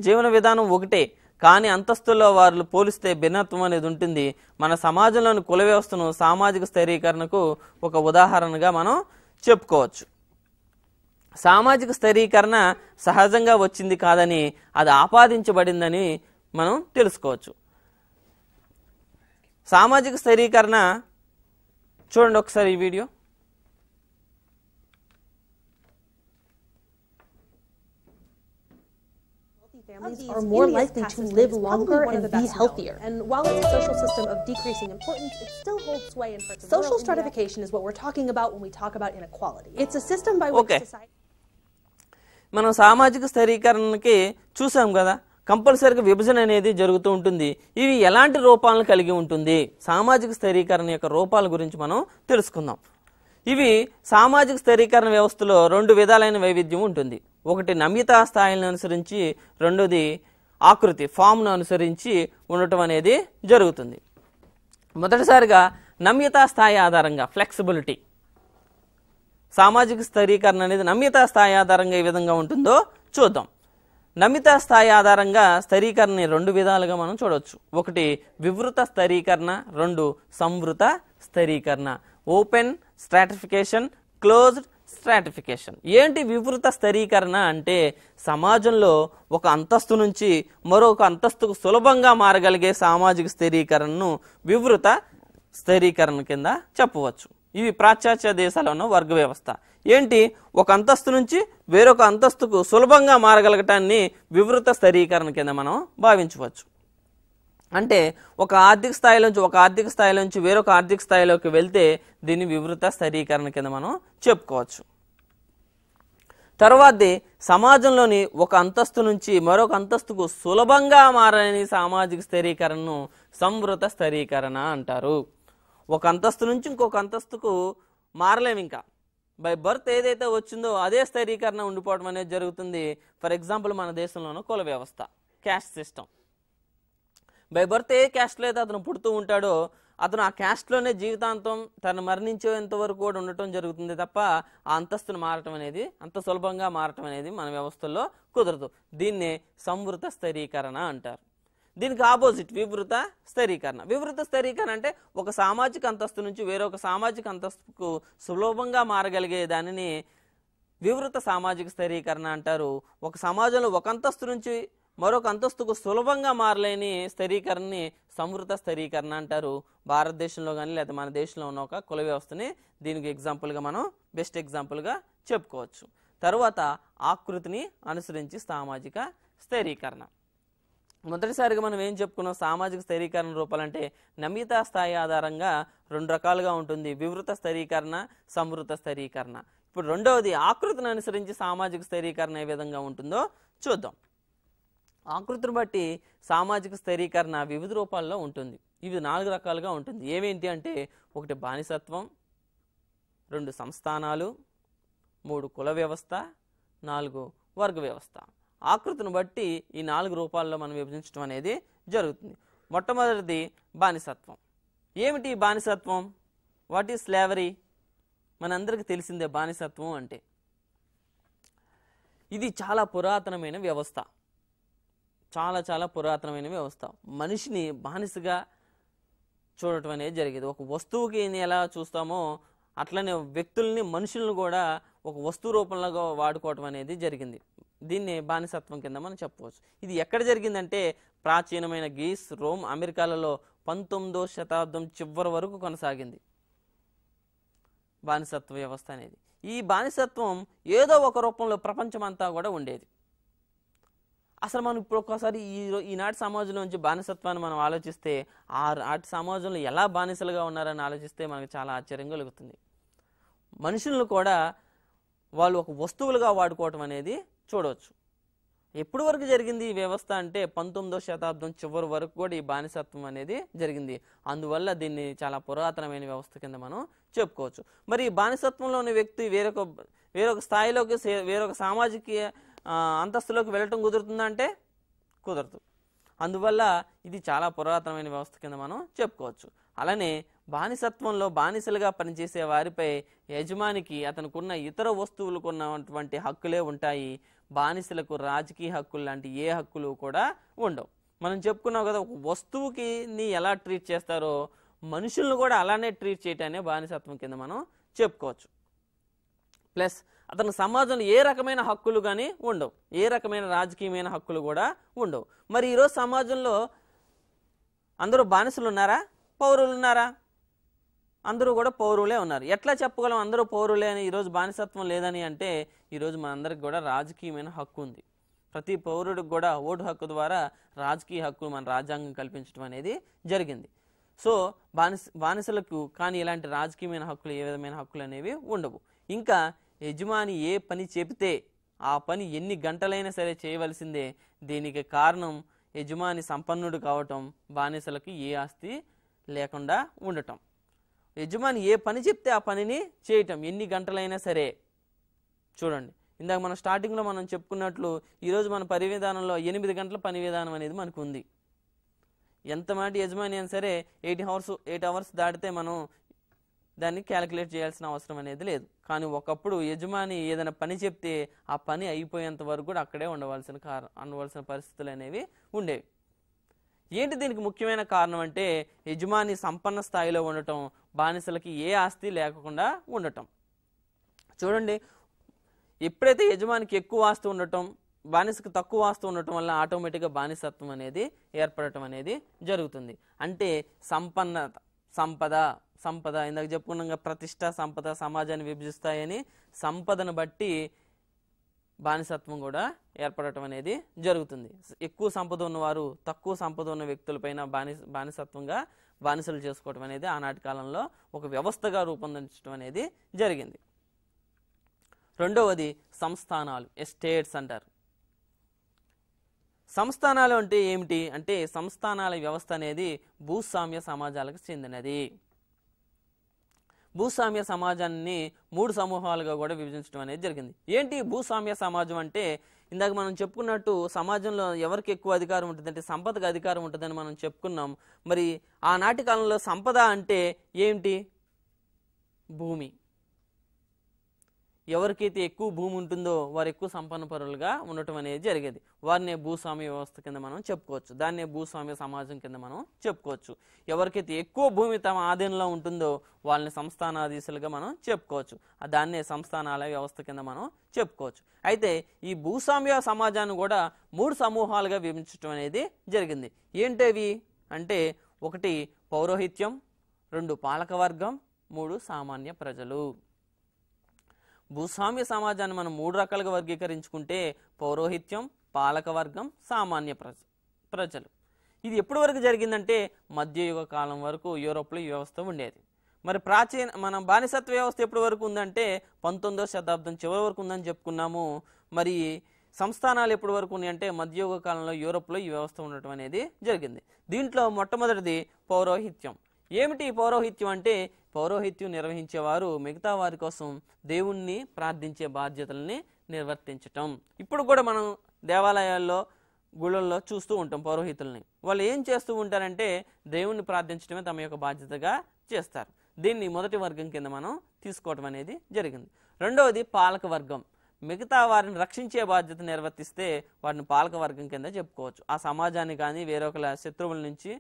జీవన విధానం ఒకటే, కానీ అంతస్తుల్లో వారు పోలిస్తే భిన్నత్వం అనేది ఉంటుంది. మన సమాజంలోని కుల వ్యవస్థను సామాజిక స్థిరీకరణకు ఒక ఉదాహరణగా మనం చెప్పుకోవచ్చు. సామాజిక స్థిరీకరణ సహజంగా వచ్చింది కాదని అది ఆపాదించబడిందని మనం తెలుసుకోవచ్చు. సామాజిక స్థిరీకరణ చూడండి ఒకసారి ఈ video. Families are more likely to live longer and be healthier. And while it's a social system of decreasing importance, it still holds sway in parts of the world. Social stratification is what we're talking about when we talk about inequality. It's a system by which society. మనం సామాజిక స్థిరీకరణకి చూసాం కదా, కంపల్సరీగా విభజన అనేది జరుగుతూ ఉంటుంది. ఇవి ఎలాంటి రూపాలను కలిగి ఉంటుంది? సామాజిక స్థిరీకరణ యొక్క రూపాల గురించి మనం తెలుసుకుందాం. ఇవి సామాజిక స్థిరీకరణ వ్యవస్థలో రెండు విధాలైన వైవిధ్యం ఉంటుంది. ఒకటి నమ్యతా స్థాయిలను అనుసరించి, రెండోది ఆకృతి ఫామ్ను అనుసరించి ఉండటం అనేది జరుగుతుంది. మొదటిసారిగా నమ్యతా స్థాయి ఆధారంగా ఫ్లెక్సిబిలిటీ. సామాజిక స్థిరీకరణ అనేది నమ్యతా స్థాయి ఆధారంగా ఏ విధంగా ఉంటుందో చూద్దాం. నమ్యతా స్థాయి ఆధారంగా స్థిరీకరణని రెండు విధాలుగా మనం చూడవచ్చు. ఒకటి వివృత స్థిరీకరణ, రెండు సంవృత స్థిరీకరణ. Open stratification, closed stratification. ఏంటి వివృత స్థిరీకరణ అంటే సమాజంలో ఒక అంతస్తు నుంచి మరొక అంతస్తుకు సులభంగా మారగలిగే సామాజిక స్థిరీకరణను వివృత స్థిరీకరణ కింద చెప్పవచ్చు. ఇవి పాశ్చాత్య దేశాల్లో ఉన్న వర్గ వ్యవస్థ. ఏంటి, ఒక అంతస్తు నుంచి వేరొక అంతస్తుకు సులభంగా మారగలగటాన్ని వివృత స్థిరీకరణ కింద మనం భావించవచ్చు. అంటే ఒక ఆర్థిక స్థాయి నుంచి ఒక ఆర్థిక స్థాయి నుంచి వేరొక ఆర్థిక స్థాయిలోకి వెళ్తే దీన్ని వివృత స్థిరీకరణ కింద మనం చెప్పుకోవచ్చు. తర్వాతే సమాజంలోని ఒక అంతస్తు నుంచి మరొక అంతస్తుకు సులభంగా మారని సామాజిక స్థిరీకరణను సంవృత స్థిరీకరణ అంటారు. ఒక అంతస్తు నుంచి ఇంకొక అంతస్తుకు మారలేము, ఇంకా బై బర్త్ ఏదైతే వచ్చిందో అదే స్థిరీకరణ ఉండిపోవడం అనేది జరుగుతుంది. ఫర్ ఎగ్జాంపుల్ మన దేశంలోనూ కుల వ్యవస్థ, క్యాస్ట్ సిస్టమ్. బై బర్త్ ఏ క్యాస్ట్లో అయితే అతను పుడుతూ ఉంటాడో అతను ఆ క్యాస్ట్లోనే జీవితాంతం తను మరణించేంత వరకు కూడా ఉండటం జరుగుతుంది తప్ప ఆ అంతస్తును మారటం అనేది అంత సులభంగా మారటం అనేది మన వ్యవస్థల్లో కుదరదు. దీన్నే సంవృత స్థిరీకరణ అంటారు. దీనికి ఆపోజిట్ వివృత స్థిరీకరణ. వివృత స్థిరీకరణ అంటే ఒక సామాజిక అంతస్తు నుంచి వేరొక సామాజిక అంతస్తుకు సులభంగా మారగలిగే దానిని వివృత సామాజిక స్థిరీకరణ అంటారు. ఒక సమాజంలో ఒక అంతస్తు నుంచి మరొక అంతస్తుకు సులభంగా మారలేని స్థిరీకరణని సంవృత స్థిరీకరణ అంటారు. భారతదేశంలో కానీ లేదా మన దేశంలో ఉన్న ఒక కుల వ్యవస్థని దీనికి ఎగ్జాంపుల్గా మనం బెస్ట్ ఎగ్జాంపుల్గా చెప్పుకోవచ్చు. తర్వాత ఆకృతిని అనుసరించి సామాజిక స్థిరీకరణ. మొదటిసారిగా మనం ఏం చెప్పుకున్నాం, సామాజిక స్థిరీకరణ రూపాలంటే నమ్యతా స్థాయి ఆధారంగా రెండు రకాలుగా ఉంటుంది, వివృత స్థిరీకరణ, సంవృత స్థిరీకరణ. ఇప్పుడు రెండవది ఆకృతిని అనుసరించి సామాజిక స్థిరీకరణ ఏ విధంగా ఉంటుందో చూద్దాం. ఆకృతిని బట్టి సామాజిక స్థిరీకరణ వివిధ రూపాల్లో ఉంటుంది. ఇవి నాలుగు రకాలుగా ఉంటుంది. ఏవేంటి అంటే, ఒకటి బానిసత్వం, రెండు సంస్థానాలు, మూడు కుల వ్యవస్థ, నాలుగు వర్గ వ్యవస్థ. ఆకృతిని బట్టి ఈ నాలుగు రూపాల్లో మనం విభజించడం అనేది జరుగుతుంది. మొట్టమొదటిది బానిసత్వం. ఏమిటి బానిసత్వం? What is slavery? మనందరికీ తెలిసిందే బానిసత్వం అంటే. ఇది చాలా పురాతనమైన వ్యవస్థ, చాలా చాలా పురాతనమైన వ్యవస్థ. మనిషిని బానిసగా చూడటం అనేది జరిగేది. ఒక వస్తువుకి ఎలా చూస్తామో అట్లనే వ్యక్తుల్ని, మనుషులను కూడా ఒక వస్తు రూపంలో వాడుకోవటం అనేది జరిగింది. దీన్ని బానిసత్వం కింద మనం చెప్పవచ్చు. ఇది ఎక్కడ జరిగిందంటే ప్రాచీనమైన గ్రీస్, రోమ్, అమెరికాలలో పంతొమ్మిదో శతాబ్దం చివరి వరకు కొనసాగింది బానిసత్వ వ్యవస్థ అనేది. ఈ బానిసత్వం ఏదో ఒక రూపంలో ప్రపంచమంతా కూడా ఉండేది. అసలు మనం ఇప్పుడు ఒక్కోసారి ఈ ఈనాటి సమాజంలో నుంచి బానిసత్వాన్ని మనం ఆలోచిస్తే, ఆ నాటి సమాజంలో ఎలా బానిసలుగా ఉన్నారని ఆలోచిస్తే మనకు చాలా ఆశ్చర్యం కలుగుతుంది. మనుషులను కూడా వాళ్ళు ఒక వస్తువులుగా వాడుకోవటం అనేది చూడవచ్చు. ఎప్పటి వరకు జరిగింది ఈ వ్యవస్థ అంటే పంతొమ్మిదో శతాబ్దం చివరి వరకు కూడా ఈ బానిసత్వం అనేది జరిగింది. అందువల్ల దీన్ని చాలా పురాతనమైన వ్యవస్థ కింద మనం చెప్పుకోవచ్చు. మరి ఈ బానిసత్వంలో ఉన్న వ్యక్తి వేరొక వేరొక స్థాయిలోకి, వేరొక సామాజిక అంతస్తులోకి వెళ్ళటం కుదురుతుందంటే కుదరదు. అందువల్ల ఇది చాలా పురాతనమైన వ్యవస్థ కింద మనం చెప్పుకోవచ్చు. అలానే బానిసత్వంలో బానిసలుగా పనిచేసే వారిపై యజమానికి అతనుకున్న ఇతర వస్తువులకు ఉన్నటువంటి హక్కులే ఉంటాయి. బానిసలకు రాజకీయ హక్కులు లాంటి ఏ హక్కులు కూడా ఉండవు. మనం చెప్పుకున్నాం కదా, ఒక వస్తువుకి ఎలా ట్రీట్ చేస్తారో మనుషులను కూడా అలానే ట్రీట్ చేయటాన్ని బానిసత్వం కింద మనం చెప్పుకోవచ్చు. ప్లస్ అతను సమాజంలో ఏ రకమైన హక్కులు కానీ ఉండవు, ఏ రకమైన రాజకీయమైన హక్కులు కూడా ఉండవు. మరి ఈరోజు సమాజంలో అందరూ బానిసలు ఉన్నారా, పౌరులు ఉన్నారా? అందరూ కూడా పౌరులే ఉన్నారు. ఎట్లా చెప్పగలం అందరూ పౌరులే అని, ఈరోజు బానిసత్వం లేదని? అంటే ఈరోజు మనందరికి కూడా రాజకీయమైన హక్కు ఉంది. ప్రతి పౌరుడికి కూడా ఓటు హక్కు ద్వారా రాజకీయ హక్కు మన రాజ్యాంగం కల్పించడం అనేది జరిగింది. సో బానిస బానిసలకు కానీ ఇలాంటి రాజకీయమైన హక్కులు, ఏ విధమైన హక్కులు అనేవి ఉండవు. ఇంకా యజమాని ఏ పని చెబితే ఆ పని ఎన్ని గంటలైనా సరే చేయవలసిందే. దీనికి కారణం యజమాని సంపన్నుడు కావటం, బానిసలకు ఏ ఆస్తి లేకుండా ఉండటం. యజమాని ఏ పని చెప్తే ఆ పనిని చేయటం, ఎన్ని గంటలైనా సరే. చూడండి, ఇందాక మనం స్టార్టింగ్లో మనం చెప్పుకున్నట్లు ఈరోజు మన పని విధానంలో ఎనిమిది గంటల పని విధానం అనేది మనకు ఉంది. ఎంతమంది యజమాని అయినా సరే ఎయిట్ అవర్స్ ఎయిట్ అవర్స్ దాటితే మనం దాన్ని క్యాలిక్యులేట్ చేయాల్సిన అవసరం అనేది లేదు. కానీ ఒకప్పుడు యజమాని ఏదైనా పని చెప్తే ఆ పని అయిపోయేంత వరకు కూడా అక్కడే ఉండవలసిన కారణం ఉండవలసిన పరిస్థితులు అనేవి ఉండేవి. ఏంటి దీనికి ముఖ్యమైన కారణం అంటే యజమాని సంపన్న స్థాయిలో ఉండటం, బానిసలకి ఏ ఆస్తి లేకుండా ఉండటం. చూడండి, ఎప్పుడైతే యజమానికి ఎక్కువ ఆస్తి ఉండటం, బానిసకు తక్కువ ఆస్తి ఉండటం వల్ల ఆటోమేటిక్గా బానిసత్వం అనేది ఏర్పడటం అనేది జరుగుతుంది. అంటే సంపన్న సంపద సంపద ఇందాక చెప్పుకున్నాక ప్రతిష్ట, సంపద సమాజాన్ని విభజిస్తాయని సంపదను బట్టి బానిసత్వం కూడా ఏర్పడటం అనేది జరుగుతుంది. ఎక్కువ సంపద ఉన్నవారు తక్కువ సంపద ఉన్న వ్యక్తులపైన బానిస బానిసత్వంగా బానిసలు చేసుకోవటం అనేది ఆనాటి కాలంలో ఒక వ్యవస్థగా రూపొందించడం అనేది జరిగింది. రెండవది సంస్థానాలు, ఎస్టేట్స్ అంటారు. సంస్థానాలు అంటే ఏమిటి అంటే, సంస్థానాల వ్యవస్థ అనేది భూస్వామ్య సమాజాలకు చెందినది. భూస్వామ్య సమాజాన్ని మూడు సమూహాలుగా కూడా విభజించడం అనేది జరిగింది. ఏంటి భూస్వామ్య సమాజం అంటే, ఇందాక మనం చెప్పుకున్నట్టు సమాజంలో ఎవరికి ఎక్కువ అధికారం ఉంటుందంటే సంపదకు అధికారం ఉంటుందని మనం చెప్పుకున్నాం. మరి ఆనాటి కాలంలో సంపద అంటే ఏమిటి? భూమి. ఎవరికైతే ఎక్కువ భూమి ఉంటుందో వారు ఎక్కువ సంపన్న పరులుగా ఉండటం అనేది జరిగేది. వారినే భూస్వామ్య వ్యవస్థ కింద మనం చెప్పుకోవచ్చు, దాన్నే భూస్వామ్య సమాజం కింద మనం చెప్పుకోవచ్చు. ఎవరికైతే ఎక్కువ భూమి తమ ఆధీనంలో ఉంటుందో వాళ్ళని సంస్థానాధీశులుగా మనం చెప్పుకోవచ్చు, దాన్నే సంస్థానాల వ్యవస్థ కింద మనం చెప్పుకోవచ్చు. అయితే ఈ భూస్వామ్య సమాజాన్ని కూడా మూడు సమూహాలుగా విభజించడం అనేది జరిగింది. ఏంటవి అంటే, ఒకటి పౌరోహిత్యం, రెండు పాలకవర్గం, మూడు సామాన్య ప్రజలు. భూస్వామ్య సమాజాన్ని మనం మూడు రకాలుగా వర్గీకరించుకుంటే పౌరోహిత్యం, పాలకవర్గం, సామాన్య ప్రజలు. ఇది ఎప్పటి వరకు జరిగిందంటే మధ్యయుగ కాలం వరకు యూరోప్లో ఈ వ్యవస్థ ఉండేది. మరి ప్రాచీన మన బానిసత్వ వ్యవస్థ ఎప్పటి వరకు ఉందంటే పంతొమ్మిదవ శతాబ్దం చివరి వరకు ఉందని చెప్పుకున్నాము. మరి సంస్థానాలు ఎప్పటి వరకు ఉన్నాయంటే మధ్యయుగ కాలంలో యూరోప్లో ఈ వ్యవస్థ ఉండటం అనేది జరిగింది. దీంట్లో మొట్టమొదటిది పౌరోహిత్యం. ఏమిటి పౌరోహిత్యం అంటే పౌరోహిత్యం నిర్వహించేవారు మిగతా వారి కోసం దేవుణ్ణి ప్రార్థించే బాధ్యతల్ని నిర్వర్తించటం. ఇప్పుడు కూడా మనం దేవాలయాల్లో, గుళ్ళల్లో చూస్తూ ఉంటాం పౌరోహితుల్ని. వాళ్ళు ఏం చేస్తూ ఉంటారంటే దేవుణ్ణి ప్రార్థించడమే తమ యొక్క బాధ్యతగా చేస్తారు. దీన్ని మొదటి వర్గం కింద మనం తీసుకోవటం అనేది జరిగింది. రెండవది పాలక వర్గం. మిగతా వారిని రక్షించే బాధ్యత నిర్వర్తిస్తే వారిని పాలక వర్గం కింద చెప్పుకోవచ్చు. ఆ సమాజాన్ని కానీ వేరొకల శత్రువుల నుంచి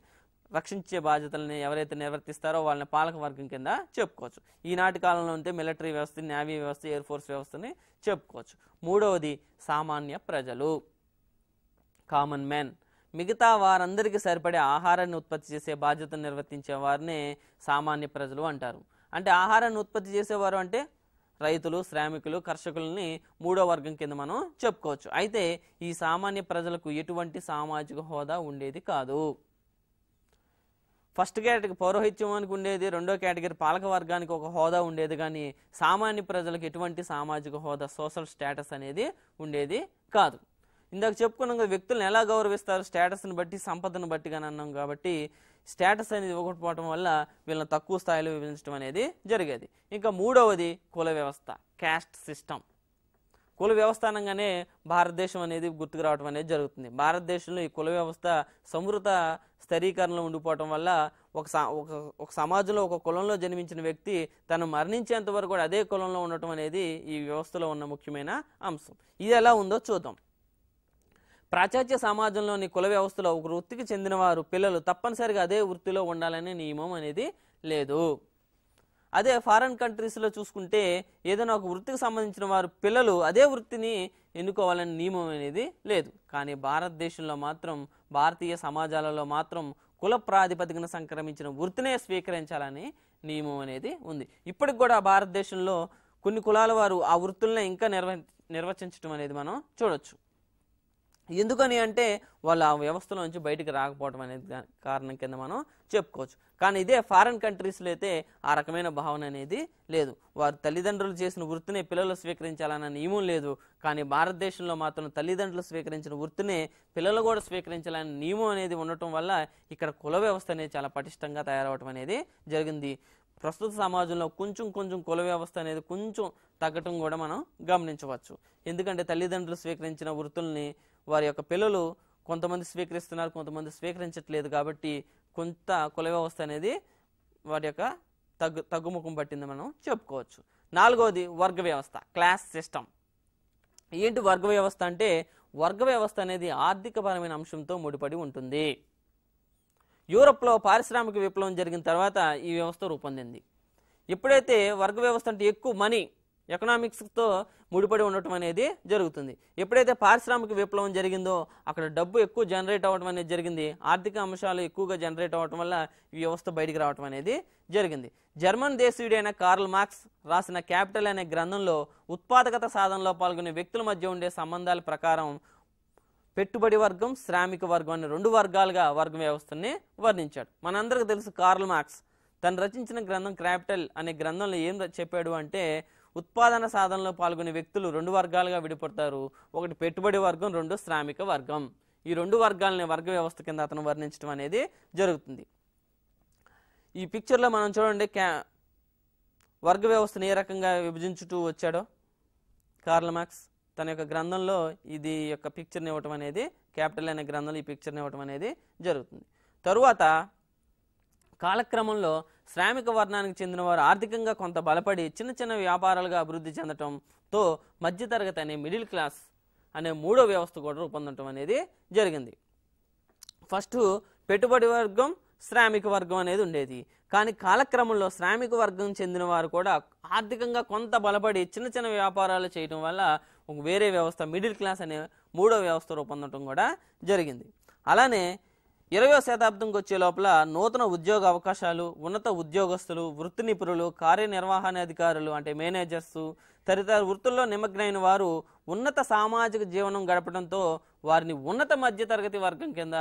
రక్షించే బాధ్యతల్ని ఎవరైతే నిర్వర్తిస్తారో వాళ్ళని పాలక వర్గం కింద చెప్పుకోవచ్చు. ఈనాటి కాలంలో ఉంటే మిలిటరీ వ్యవస్థని, నేవీ వ్యవస్థ, ఎయిర్ ఫోర్స్ వ్యవస్థని చెప్పుకోవచ్చు. మూడవది సామాన్య ప్రజలు, కామన్ మ్యాన్. మిగతా వారందరికీ సరిపడే ఆహారాన్ని ఉత్పత్తి చేసే బాధ్యతను నిర్వర్తించే వారిని సామాన్య ప్రజలు అంటారు. అంటే ఆహారాన్ని ఉత్పత్తి చేసేవారు అంటే రైతులు, శ్రామికులు, కర్షకులని మూడో వర్గం కింద మనం చెప్పుకోవచ్చు. అయితే ఈ సామాన్య ప్రజలకు ఎటువంటి సామాజిక హోదా ఉండేది కాదు. ఫస్ట్ కేటగిరీ పౌరోహిత్యానికి ఉండేది, రెండో కేటగిరీ పాలక వర్గానికి ఒక హోదా ఉండేది. కానీ సామాన్య ప్రజలకు ఎటువంటి సామాజిక హోదా, సోషల్ స్టేటస్ అనేది ఉండేది కాదు. ఇందాక చెప్పుకున్నాం వ్యక్తులను ఎలా గౌరవిస్తారు, స్టేటస్ని బట్టి, సంపదను బట్టి కానీ అన్నాం. కాబట్టి స్టేటస్ అనేది ఇవ్వకపోవటం వల్ల వీళ్ళని తక్కువ స్థాయిలో విభజించడం అనేది జరిగేది. ఇంకా మూడవది కుల వ్యవస్థ, క్యాస్ట్ సిస్టమ్. కుల వ్యవస్థ అనగానే భారతదేశం అనేది గుర్తుకు రావడం అనేది జరుగుతుంది. భారతదేశంలో ఈ కుల వ్యవస్థ సమృత స్థరీకరణలో ఉండిపోవటం వల్ల ఒక ఒక సమాజంలో, ఒక కులంలో జన్మించిన వ్యక్తి తను మరణించేంత వరకు కూడా అదే కులంలో ఉండటం అనేది ఈ వ్యవస్థలో ఉన్న ముఖ్యమైన అంశం. ఇది ఎలా ఉందో చూద్దాం. పాశ్చాత్య సమాజంలోని కుల వ్యవస్థలో ఒక వృత్తికి చెందిన వారు పిల్లలు తప్పనిసరిగా అదే వృత్తిలో ఉండాలనే నియమం అనేది లేదు. అదే ఫారెన్ కంట్రీస్లో చూసుకుంటే ఏదైనా ఒక వృత్తికి సంబంధించిన వారు పిల్లలు అదే వృత్తిని ఎన్నుకోవాలనే నియమం అనేది లేదు. కానీ భారతదేశంలో మాత్రం, భారతీయ సమాజాలలో మాత్రం కుల ప్రాతిపదికన సంక్రమించిన వృత్తినే స్వీకరించాలని నియమం అనేది ఉంది. ఇప్పటికి కూడా భారతదేశంలో కొన్ని కులాల వారు ఆ వృత్తులనే ఇంకా నిర్వ నిర్వచించడం అనేది మనం చూడవచ్చు. ఎందుకని అంటే వాళ్ళు ఆ వ్యవస్థలో నుంచి బయటకు రాకపోవడం అనేది కారణం కింద మనం చెప్పుకోవచ్చు. కానీ ఇదే ఫారెన్ కంట్రీస్లో అయితే ఆ రకమైన భావన అనేది లేదు. వారు తల్లిదండ్రులు చేసిన వృత్తినే పిల్లలు స్వీకరించాలన్న నియమం లేదు. కానీ భారతదేశంలో మాత్రం తల్లిదండ్రులు స్వీకరించిన వృత్తినే పిల్లలు కూడా స్వీకరించాలనే నియమం అనేది ఉండటం వల్ల ఇక్కడ కుల వ్యవస్థ అనేది చాలా పటిష్టంగా తయారవటం అనేది జరిగింది. ప్రస్తుత సమాజంలో కొంచెం కొంచెం కుల వ్యవస్థ అనేది కొంచెం తగ్గటం కూడా మనం గమనించవచ్చు. ఎందుకంటే తల్లిదండ్రులు స్వీకరించిన వృత్తుల్ని వారి యొక్క పిల్లలు కొంతమంది స్వీకరిస్తున్నారు, కొంతమంది స్వీకరించట్లేదు. కాబట్టి కొంత కుల వ్యవస్థ అనేది వారి యొక్క తగ్గు తగ్గుముఖం పట్టింది మనం చెప్పుకోవచ్చు. నాలుగవది వర్గ వ్యవస్థ, క్లాస్ సిస్టమ్. ఏంటి వర్గ వ్యవస్థ అంటే వర్గ వ్యవస్థ అనేది ఆర్థికపరమైన అంశంతో ముడిపడి ఉంటుంది. యూరప్లో పారిశ్రామిక విప్లవం జరిగిన తర్వాత ఈ వ్యవస్థ రూపొందింది. ఎప్పుడైతే వర్గ వ్యవస్థ అంటే ఎక్కువ మనీ, ఎకనామిక్స్తో ముడిపడి ఉండటం అనేది జరుగుతుంది. ఎప్పుడైతే పారిశ్రామిక విప్లవం జరిగిందో అక్కడ డబ్బు ఎక్కువ జనరేట్ అవ్వడం అనేది జరిగింది. ఆర్థిక అంశాలు ఎక్కువగా జనరేట్ అవ్వటం వల్ల ఈ వ్యవస్థ బయటికి రావటం అనేది జరిగింది. జర్మన్ దేశీయుడైన కార్ల్ మార్క్స్ రాసిన క్యాపిటల్ అనే గ్రంథంలో ఉత్పాదకత సాధనలో పాల్గొనే వ్యక్తుల మధ్య ఉండే సంబంధాల ప్రకారం పెట్టుబడి వర్గం, శ్రామిక వర్గం అనే రెండు వర్గాలుగా వర్గ వ్యవస్థని వర్ణించాడు. మనందరికీ తెలుసు కార్ల్ మార్క్స్ తను రచించిన గ్రంథం క్యాపిటల్ అనే గ్రంథంలో ఏం చెప్పాడు అంటే ఉత్పాదన సాధనలో పాల్గొనే వ్యక్తులు రెండు వర్గాలుగా విడిపడతారు. ఒకటి పెట్టుబడి వర్గం, రెండు శ్రామిక వర్గం. ఈ రెండు వర్గాలని వర్గ వ్యవస్థ కింద అతను వర్ణించడం అనేది జరుగుతుంది. ఈ పిక్చర్లో మనం చూడండి క్యా వర్గ వ్యవస్థను ఏ రకంగా విభజించుతూ వచ్చాడో కార్ల్ మార్క్స్ తన యొక్క గ్రంథంలో ఇది యొక్క పిక్చర్ని ఇవ్వటం అనేది, క్యాపిటల్ అనే గ్రంథంలో ఈ పిక్చర్ని ఇవ్వటం అనేది జరుగుతుంది. తరువాత కాలక్రమంలో శ్రామిక వర్ణానికి చెందిన వారు ఆర్థికంగా కొంత బలపడి చిన్న చిన్న వ్యాపారాలుగా అభివృద్ధి చెందటంతో మధ్యతరగతి అనే మిడిల్ క్లాస్ అనే మూడో వ్యవస్థ కూడా రూపొందటం అనేది జరిగింది. ఫస్ట్ పెట్టుబడి వర్గం, శ్రామిక వర్గం అనేది ఉండేది. కానీ కాలక్రమంలో శ్రామిక వర్గం చెందిన వారు కూడా ఆర్థికంగా కొంత బలపడి చిన్న చిన్న వ్యాపారాలు చేయటం వల్ల వేరే వ్యవస్థ మిడిల్ క్లాస్ అనే మూడో వ్యవస్థ రూపొందటం కూడా జరిగింది. అలానే ఇరవయో శతాబ్దంకి వచ్చే లోపల నూతన ఉద్యోగ అవకాశాలు, ఉన్నత ఉద్యోగస్తులు, వృత్తి నిపుణులు, కార్యనిర్వహణాధికారులు అంటే మేనేజర్సు, తదితర వృత్తుల్లో నిమగ్నమైన వారు ఉన్నత సామాజిక జీవనం గడపడంతో వారిని ఉన్నత మధ్య తరగతి వర్గం కింద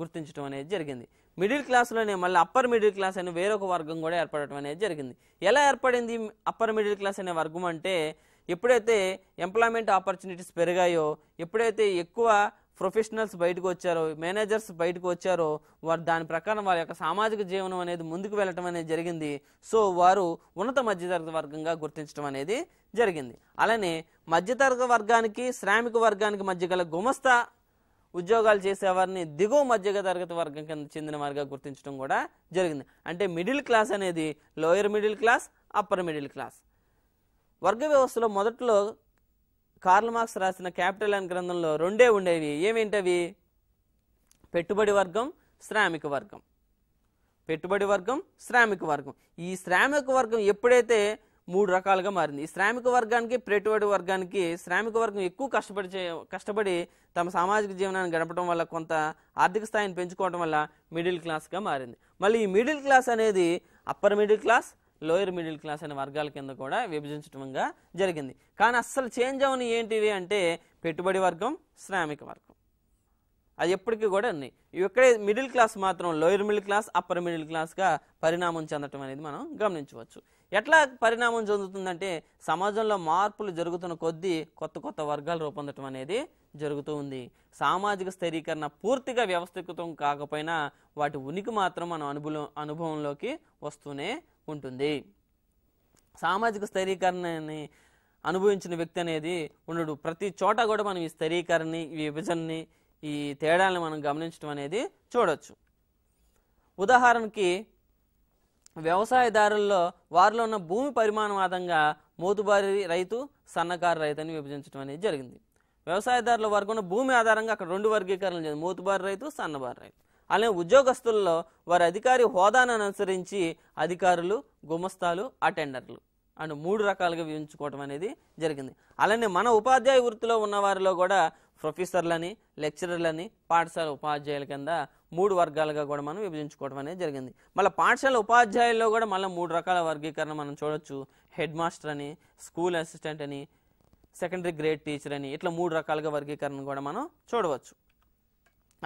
గుర్తించడం అనేది జరిగింది. మిడిల్ క్లాస్లోనే మళ్ళీ అప్పర్ మిడిల్ క్లాస్ అనే వేరొక వర్గం కూడా ఏర్పడటం అనేది జరిగింది. ఎలా ఏర్పడింది అప్పర్ మిడిల్ క్లాస్ అనే వర్గం అంటే, ఎప్పుడైతే ఎంప్లాయ్మెంట్ ఆపర్చునిటీస్ పెరిగాయో, ఎప్పుడైతే ఎక్కువ ప్రొఫెషనల్స్ బయటకు వచ్చారో, మేనేజర్స్ బయటకు వచ్చారో, వారు దాని ప్రకారం వారి యొక్క సామాజిక జీవనం అనేది ముందుకు వెళ్ళటం అనేది జరిగింది. సో వారు ఉన్నత మధ్యతరగతి వర్గంగా గుర్తించడం అనేది జరిగింది. అలానే మధ్యతరగతి వర్గానికి శ్రామిక వర్గానికి మధ్య గల గుమస్తా ఉద్యోగాలు చేసేవారిని దిగువ మధ్య తరగతి వర్గం కింద చెందిన వారిగా గుర్తించడం కూడా జరిగింది. అంటే మిడిల్ క్లాస్ అనేది lower middle class, upper middle class. వర్గ వ్యవస్థలో మొదట్లో కార్ల్ మార్క్స్ రాసిన క్యాపిటల్ అనే గ్రంథంలో రెండే ఉండేవి. ఏమేంటవి? పెట్టుబడి వర్గం, శ్రామిక వర్గం. పెట్టుబడి వర్గం, శ్రామిక వర్గం. ఈ శ్రామిక వర్గం ఎప్పుడైతే మూడు రకాలుగా మారింది, ఈ శ్రామిక వర్గానికి పెట్టుబడి వర్గానికి శ్రామిక వర్గం ఎక్కువ కష్టపడి కష్టపడి తమ సామాజిక జీవనాన్ని గడపడం వల్ల, కొంత ఆర్థిక స్థాయిని పెంచుకోవడం వల్ల మిడిల్ క్లాస్గా మారింది. మళ్ళీ ఈ మిడిల్ క్లాస్ అనేది upper middle class, lower middle class అనే వర్గాల కింద కూడా విభజించడంగా జరిగింది. కానీ అస్సలు చేంజ్ అవని ఏంటివి అంటే పెట్టుబడి వర్గం, శ్రామిక వర్గం, అది ఎప్పటికీ కూడా ఉన్నాయి. ఇక్కడే మిడిల్ క్లాస్ మాత్రం lower middle class, upper middle క్లాస్గా పరిణామం చెందటం అనేది మనం గమనించవచ్చు. ఎట్లా పరిణామం చెందుతుందంటే సమాజంలో మార్పులు జరుగుతున్న కొద్దీ కొత్త కొత్త వర్గాలు రూపొందటం అనేది జరుగుతూ ఉంది. సామాజిక స్థిరీకరణ పూర్తిగా వ్యవస్థీకృతం కాకపోయినా వాటి ఉనికి మాత్రం మన అనుభవం అనుభవంలోకి వస్తూనే ఉంటుంది. సామాజిక స్థిరీకరణని అనుభవించిన వ్యక్తి అనేది ఉండడు. ప్రతి చోట కూడా మనం ఈ స్థిరీకరణని, ఈ విభజనని, ఈ తేడాలను మనం గమనించడం అనేది చూడవచ్చు. ఉదాహరణకి వ్యవసాయదారుల్లో వారిలో ఉన్న భూమి పరిమాణం ఆధారంగా మోతుబారి రైతు, సన్నకారు రైతు అని విభజించడం అనేది జరిగింది. వ్యవసాయదారుల వరకు ఉన్న భూమి ఆధారంగా అక్కడ రెండు వర్గీకరణలు జరిగింది, మోతుబారి రైతు, సన్నబారు రైతు. అలాగే ఉద్యోగస్తుల్లో వారి అధికారి హోదాను అనుసరించి అధికారులు, గుమస్తాలు, అటెండర్లు అండ్ మూడు రకాలుగా విభజించుకోవడం అనేది జరిగింది. అలానే మన ఉపాధ్యాయ వృత్తిలో ఉన్నవారిలో కూడా ప్రొఫెసర్లని, లెక్చరర్లని పాఠశాల ఉపాధ్యాయుల కింద మూడు వర్గాలుగా కూడా మనం విభజించుకోవడం అనేది జరిగింది. మళ్ళీ పాఠశాల ఉపాధ్యాయుల్లో కూడా మళ్ళీ మూడు రకాల వర్గీకరణ మనం చూడవచ్చు. హెడ్ మాస్టర్ అని, స్కూల్ అసిస్టెంట్ అని, సెకండరీ గ్రేడ్ టీచర్ అని, ఇట్లా మూడు రకాలుగా వర్గీకరణ కూడా మనం చూడవచ్చు.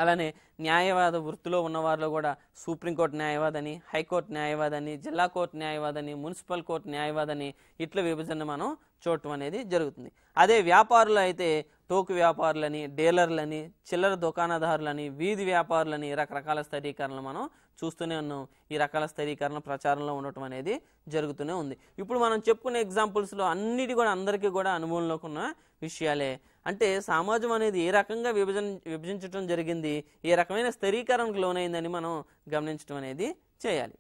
అలానే న్యాయవాద వృత్తిలో ఉన్నవారిలో కూడా సుప్రీంకోర్టు న్యాయవాదని, హైకోర్టు న్యాయవాదని, జిల్లా కోర్టు న్యాయవాదని, మున్సిపల్ కోర్టు న్యాయవాదని, ఇట్ల విభజన మనం చూడటం అనేది జరుగుతుంది. అదే వ్యాపారులు అయితే టోకు వ్యాపారులని, డీలర్లని, చిల్లర దుకాణదారులని, వీధి వ్యాపారులని, రకరకాల స్థిరీకరణలు మనం చూస్తూనే ఉన్నాం. ఈ రకాల స్థిరీకరణ ప్రచారంలో ఉండటం అనేది జరుగుతూనే ఉంది. ఇప్పుడు మనం చెప్పుకునే ఎగ్జాంపుల్స్లో అన్నిటి కూడా అందరికీ కూడా అనుభవంలోకి ఉన్న విషయాలే. అంటే సమాజం అనేది ఏ రకంగా విభజన విభజించడం జరిగింది, ఏ రకమైన స్థిరీకరణకు లోనైందని మనం గమనించడం అనేది చేయాలి.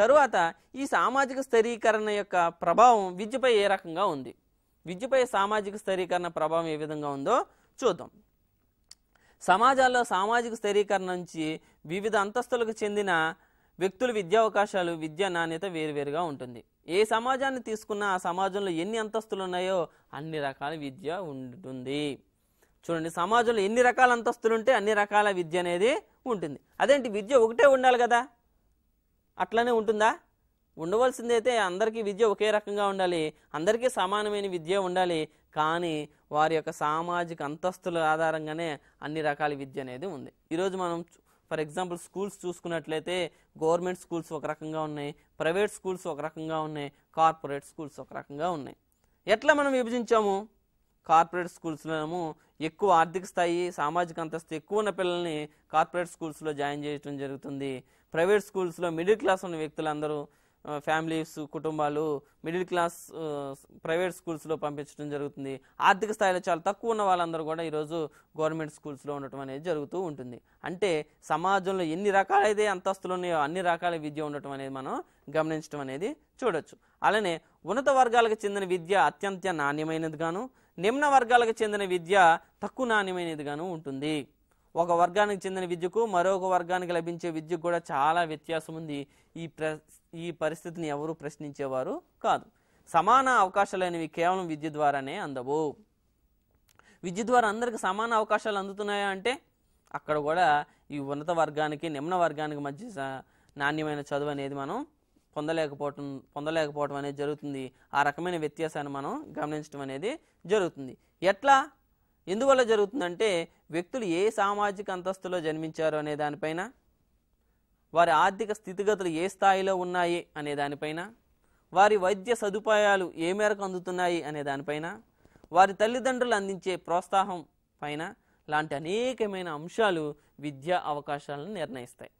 తరువాత ఈ సామాజిక స్థిరీకరణ యొక్క ప్రభావం విద్యపై ఏ రకంగా ఉంది, విద్యపై సామాజిక స్థిరీకరణ ప్రభావం ఏ విధంగా ఉందో చూద్దాం. సమాజాల్లో సామాజిక స్థిరీకరణ నుంచి వివిధ అంతస్తులకు చెందిన వ్యక్తుల విద్యా అవకాశాలు, విద్యా నాణ్యత వేరువేరుగా ఉంటుంది. ఏ సమాజాన్ని తీసుకున్నా ఆ సమాజంలో ఎన్ని అంతస్తులు ఉన్నాయో అన్ని రకాల విద్య ఉంటుంది. చూడండి, సమాజంలో ఎన్ని రకాల అంతస్తులు ఉంటే అన్ని రకాల విద్య అనేది ఉంటుంది. అదేంటి, విద్య ఒకటే ఉండాలి కదా, అట్లనే ఉంటుందా? ఉండవలసిందైతే అందరికీ విద్య ఒకే రకంగా ఉండాలి, అందరికీ సమానమైన విద్య ఉండాలి. కానీ వారి యొక్క సామాజిక అంతస్తుల ఆధారంగానే అన్ని రకాల విద్య అనేది ఉంది. ఈరోజు మనం ఫర్ ఎగ్జాంపుల్ స్కూల్స్ చూసుకున్నట్లయితే గవర్నమెంట్ స్కూల్స్ ఒక రకంగా ఉన్నాయి, ప్రైవేట్ స్కూల్స్ ఒక రకంగా ఉన్నాయి, కార్పొరేట్ స్కూల్స్ ఒక రకంగా ఉన్నాయి. ఎట్లా మనం విభజించాము? కార్పొరేట్ స్కూల్స్లోనేమో ఎక్కువ ఆర్థిక స్థాయి, సామాజిక అంతస్తు ఎక్కువ ఉన్న పిల్లల్ని కార్పొరేట్ స్కూల్స్లో జాయిన్ చేయడం జరుగుతుంది. ప్రైవేట్ స్కూల్స్లో మిడిల్ క్లాస్ ఉన్న వ్యక్తులందరూ, ఫ్యామిలీస్, కుటుంబాలు మిడిల్ క్లాస్ ప్రైవేట్ స్కూల్స్లో పంపించడం జరుగుతుంది. ఆర్థిక స్థాయిలో చాలా తక్కువ ఉన్న వాళ్ళందరూ కూడా ఈరోజు గవర్నమెంట్ స్కూల్స్లో ఉండటం అనేది జరుగుతూ ఉంటుంది. అంటే సమాజంలో ఎన్ని రకాలైతే అంతస్తులు ఉన్నాయో అన్ని రకాల విద్య ఉండటం అనేది మనం గమనించడం అనేది చూడవచ్చు. అలానే ఉన్నత వర్గాలకు చెందిన విద్య అత్యంత నాణ్యమైనదిగాను, నిమ్న వర్గాలకు చెందిన విద్య తక్కువ నాణ్యమైనదిగాను ఉంటుంది. ఒక వర్గానికి చెందిన విద్యకు మరొక వర్గానికి లభించే విద్యకు కూడా చాలా వ్యత్యాసం ఉంది. ఈ ప్ర ఈ పరిస్థితిని ఎవరు ప్రశ్నించేవారు కాదు. సమాన అవకాశాలు అనేవి కేవలం విద్య ద్వారానే అందవు. విద్య ద్వారా అందరికీ సమాన అవకాశాలు అందుతున్నాయా అంటే అక్కడ కూడా ఈ ఉన్నత వర్గానికి, నిమ్న వర్గానికి మధ్య నాణ్యమైన చదువు అనేది మనం పొందలేకపోవటం పొందలేకపోవడం అనేది జరుగుతుంది. ఆ రకమైన వ్యత్యాసాన్ని మనం గమనించడం అనేది జరుగుతుంది. ఎట్లా ఎందువల్ల జరుగుతుందంటే వ్యక్తులు ఏ సామాజిక అంతస్తులో జన్మించారు అనే దానిపైన, వారి ఆర్థిక స్థితిగతులు ఏ స్థాయిలో ఉన్నాయి అనే దానిపైన, వారి వైద్య సదుపాయాలు ఏ మేరకు అందుతున్నాయి అనే దానిపైన, వారి తల్లిదండ్రులు అందించే ప్రోత్సాహం పైన లాంటి అనేకమైన అంశాలు విద్యా అవకాశాలను నిర్ణయిస్తాయి.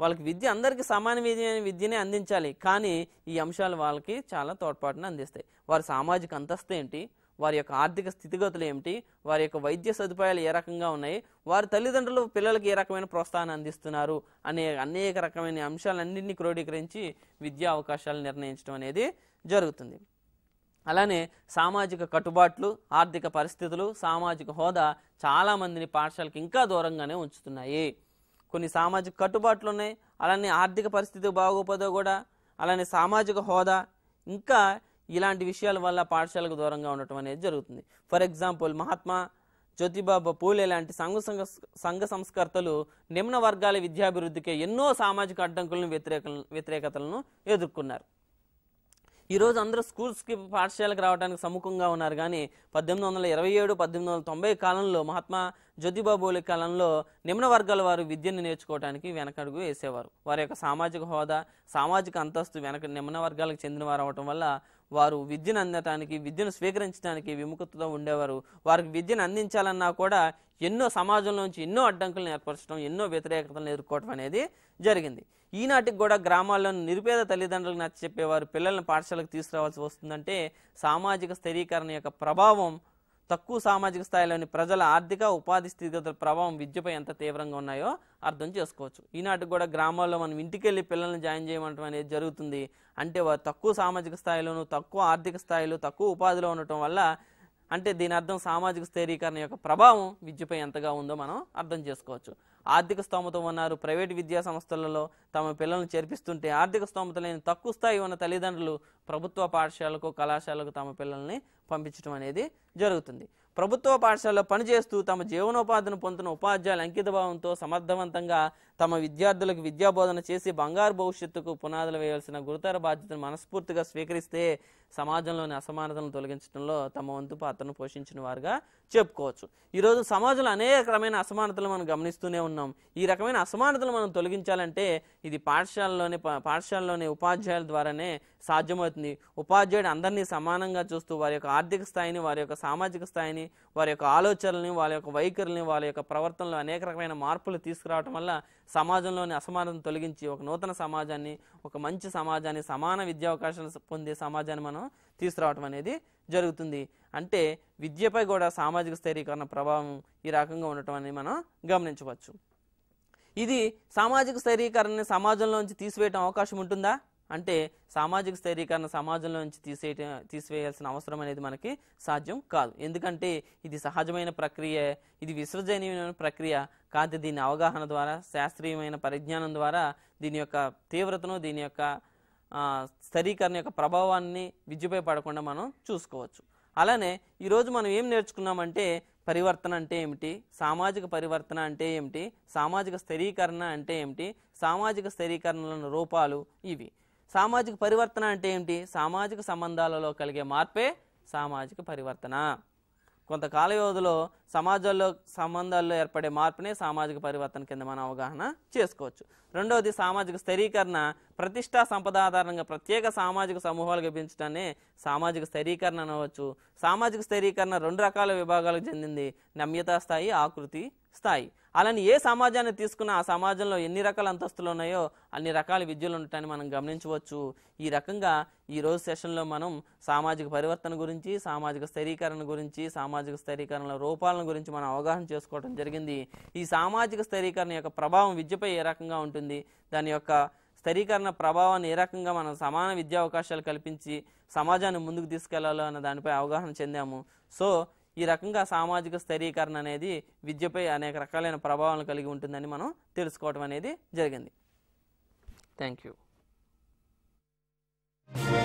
వాళ్ళకి విద్య అందరికీ సమానమైన విద్యనే అందించాలి, కానీ ఈ అంశాలు వాళ్ళకి చాలా తోడ్పాటును అందిస్తాయి. వారి సామాజిక అంతస్తు ఏంటి, వారి యొక్క ఆర్థిక స్థితిగతులు ఏమిటి, వారి యొక్క వైద్య సదుపాయాలు ఏ రకంగా ఉన్నాయి, వారి తల్లిదండ్రులు పిల్లలకి ఏ రకమైన ప్రోత్సాహాన్ని అందిస్తున్నారు అనే అనేక రకమైన అంశాలన్నింటినీ క్రోడీకరించి విద్యా అవకాశాలు నిర్ణయించడం అనేది జరుగుతుంది. అలానే సామాజిక కట్టుబాట్లు, ఆర్థిక పరిస్థితులు, సామాజిక హోదా చాలామందిని పాఠశాలకు ఇంకా దూరంగానే ఉంచుతున్నాయి. కొన్ని సామాజిక కట్టుబాట్లు ఉన్నాయి, అలానే ఆర్థిక పరిస్థితి బాగోపోదో కూడా, అలానే సామాజిక హోదా, ఇంకా ఇలాంటి విషయాల వల్ల పాఠశాలకు దూరంగా ఉండటం అనేది జరుగుతుంది. ఫర్ ఎగ్జాంపుల్, మహాత్మా జ్యోతిబాబా పూలే లాంటి సంఘ సంఘ సంఘ సంస్కర్తలు నిమ్న వర్గాల విద్యాభివృద్ధికే ఎన్నో సామాజిక అడ్డంకులను వ్యతిరేక వ్యతిరేకతలను ఎదుర్కొన్నారు. ఈరోజు అందరూ స్కూల్స్కి పాఠశాలకు రావడానికి సముఖంగా ఉన్నారు, కానీ పద్దెనిమిది వందల ఇరవై ఏడు పద్దెనిమిది వందల తొంభై కాలంలో మహాత్మా జ్యోతిబాబుల కాలంలో నిమ్న వర్గాల వారు విద్యను నేర్చుకోవడానికి వెనకడుగు వేసేవారు. వారి యొక్క సామాజిక హోదా, సామాజిక అంతస్తు వెనక నిమ్న వర్గాలకు చెందిన వారు అవటం వల్ల వారు విద్యను అందటానికి, విద్యను స్వీకరించడానికి విముఖతతో ఉండేవారు. వారికి విద్యను అందించాలన్నా కూడా ఎన్నో సమాజంలోంచి ఎన్నో అడ్డంకులను ఏర్పరచడం, ఎన్నో వ్యతిరేకతలను ఎదుర్కోవడం అనేది జరిగింది. ఈనాటికి కూడా గ్రామాల్లోని నిరుపేద తల్లిదండ్రులకు నచ్చ చెప్పేవారు పిల్లలను పాఠశాలకు తీసుకురావాల్సి వస్తుందంటే సామాజిక స్థిరీకరణ యొక్క ప్రభావం, తక్కువ సామాజిక స్థాయిలోని ప్రజల ఆర్థిక ఉపాధి స్థితిగతుల ప్రభావం విద్యపై ఎంత తీవ్రంగా ఉన్నాయో అర్థం చేసుకోవచ్చు. ఈనాటికి కూడా గ్రామాల్లో మనం ఇంటికి వెళ్ళి పిల్లల్ని జాయిన్ చేయమంటం అనేది జరుగుతుంది. అంటే వారు తక్కువ సామాజిక స్థాయిలోనూ, తక్కువ ఆర్థిక స్థాయిలో, తక్కువ ఉపాధిలో ఉండటం వల్ల, అంటే దీని అర్థం సామాజిక స్థిరీకరణ యొక్క ప్రభావం విద్యపై ఎంతగా ఉందో మనం అర్థం చేసుకోవచ్చు. ఆర్థిక స్తోమత ఉన్నారు ప్రైవేటు విద్యా సంస్థలలో తమ పిల్లలను చేర్పిస్తుంటే, ఆర్థిక స్తోమత లేని తక్కువ స్థాయి ఉన్న తల్లిదండ్రులు ప్రభుత్వ పాఠశాలకు, కళాశాలకు తమ పిల్లల్ని పంపించడం అనేది జరుగుతుంది. ప్రభుత్వ పాఠశాలలో పనిచేస్తూ తమ జీవనోపాధిని పొందుతున్న ఉపాధ్యాయులు అంకితభావంతో సమర్థవంతంగా తమ విద్యార్థులకు విద్యాబోధన చేసి బంగారు భవిష్యత్తుకు పునాదులు వేయాల్సిన గురుతర బాధ్యతను మనస్ఫూర్తిగా స్వీకరిస్తే సమాజంలోని అసమానతలను తొలగించడంలో తమ వంతు పాత్రను పోషించిన వారుగా చెప్పుకోవచ్చు. ఈరోజు సమాజంలో అనేక రకమైన అసమానతలు మనం గమనిస్తూనే ఉన్నాం. ఈ రకమైన అసమానతలు మనం తొలగించాలంటే ఇది పాఠశాలలోనే పాఠశాలలోనే ఉపాధ్యాయుల ద్వారానే సాధ్యమవుతుంది. ఉపాధ్యాయుడు అందరినీ సమానంగా చూస్తూ వారి యొక్క ఆర్థిక స్థాయిని, వారి యొక్క సామాజిక స్థాయిని, వారి యొక్క ఆలోచనల్ని, వారి యొక్క వైఖరుల్ని, వారి యొక్క ప్రవర్తనలో అనేక రకమైన మార్పులు తీసుకురావడం వల్ల సమాజంలోని అసమానతను తొలగించి ఒక నూతన సమాజాన్ని, ఒక మంచి సమాజాన్ని, సమాన విద్యా అవకాశాలు పొందే సమాజాన్ని మనం తీసుకురావటం అనేది జరుగుతుంది. అంటే విద్యపై కూడా సామాజిక స్థిరీకరణ ప్రభావం ఈ రకంగా ఉండటం అనేది మనం గమనించవచ్చు. ఇది సామాజిక స్థిరీకరణని సమాజంలోంచి తీసివేయటం అవకాశం ఉంటుందా అంటే సామాజిక స్థిరీకరణ సమాజంలోంచి తీసేయ తీసివేయాల్సిన అవసరం అనేది మనకి సాధ్యం కాదు. ఎందుకంటే ఇది సహజమైన ప్రక్రియ, ఇది విశ్వజనీయమైన ప్రక్రియ. కాదు, దీని అవగాహన ద్వారా, శాస్త్రీయమైన పరిజ్ఞానం ద్వారా దీని యొక్క తీవ్రతను, దీని యొక్క స్థిరీకరణ యొక్క ప్రభావాన్ని విద్యపై పడకుండా మనం చూసుకోవచ్చు. అలానే ఈరోజు మనం ఏం నేర్చుకున్నామంటే పరివర్తన అంటే ఏమిటి, సామాజిక పరివర్తన అంటే ఏమిటి, సామాజిక స్థిరీకరణ అంటే ఏమిటి, సామాజిక స్థిరీకరణల రూపాలు ఇవి. సామాజిక పరివర్తన అంటే ఏమిటి, సామాజిక సంబంధాలలో కలిగే మార్పే సామాజిక పరివర్తన. కొంతకాల వ్యవధిలో సమాజాల్లో సంబంధాల్లో ఏర్పడే మార్పునే సామాజిక పరివర్తన కింద మనం అవగాహన చేసుకోవచ్చు. రెండవది సామాజిక స్థిరీకరణ. ప్రతిష్టా సంపద ఆధారంగా ప్రత్యేక సామాజిక సమూహాలుగా పెంచడాన్ని సామాజిక స్థిరీకరణ అనవచ్చు. సామాజిక స్థిరీకరణ రెండు రకాల విభాగాలకు చెందింది, నమ్యతా స్థాయి, ఆకృతి స్థాయి. అలానే ఏ సమాజాన్ని తీసుకున్న ఆ సమాజంలో ఎన్ని రకాల అంతస్తులు ఉన్నాయో అన్ని రకాల విద్యలు ఉండటాన్ని మనం గమనించవచ్చు. ఈ రకంగా ఈరోజు సెషన్లో మనం సామాజిక పరివర్తన గురించి, సామాజిక స్థిరీకరణ గురించి, సామాజిక స్థిరీకరణల రూపాలను గురించి మనం అవగాహన చేసుకోవడం జరిగింది. ఈ సామాజిక స్థిరీకరణ యొక్క ప్రభావం విద్యపై ఏ రకంగా ఉంటుంది, దాని యొక్క స్థిరీకరణ ప్రభావాన్ని ఏ రకంగా మనం సమాన విద్యా అవకాశాలు కల్పించి సమాజాన్ని ముందుకు తీసుకెళ్లాలో అన్న దానిపై అవగాహన చెందాము. సో ఈ రకంగా సామాజిక స్థిరీకరణ అనేది విద్యపై అనేక రకాలైన ప్రభావాలను కలిగి ఉంటుందని మనం తెలుసుకోవడం అనేది జరిగింది. Thank you.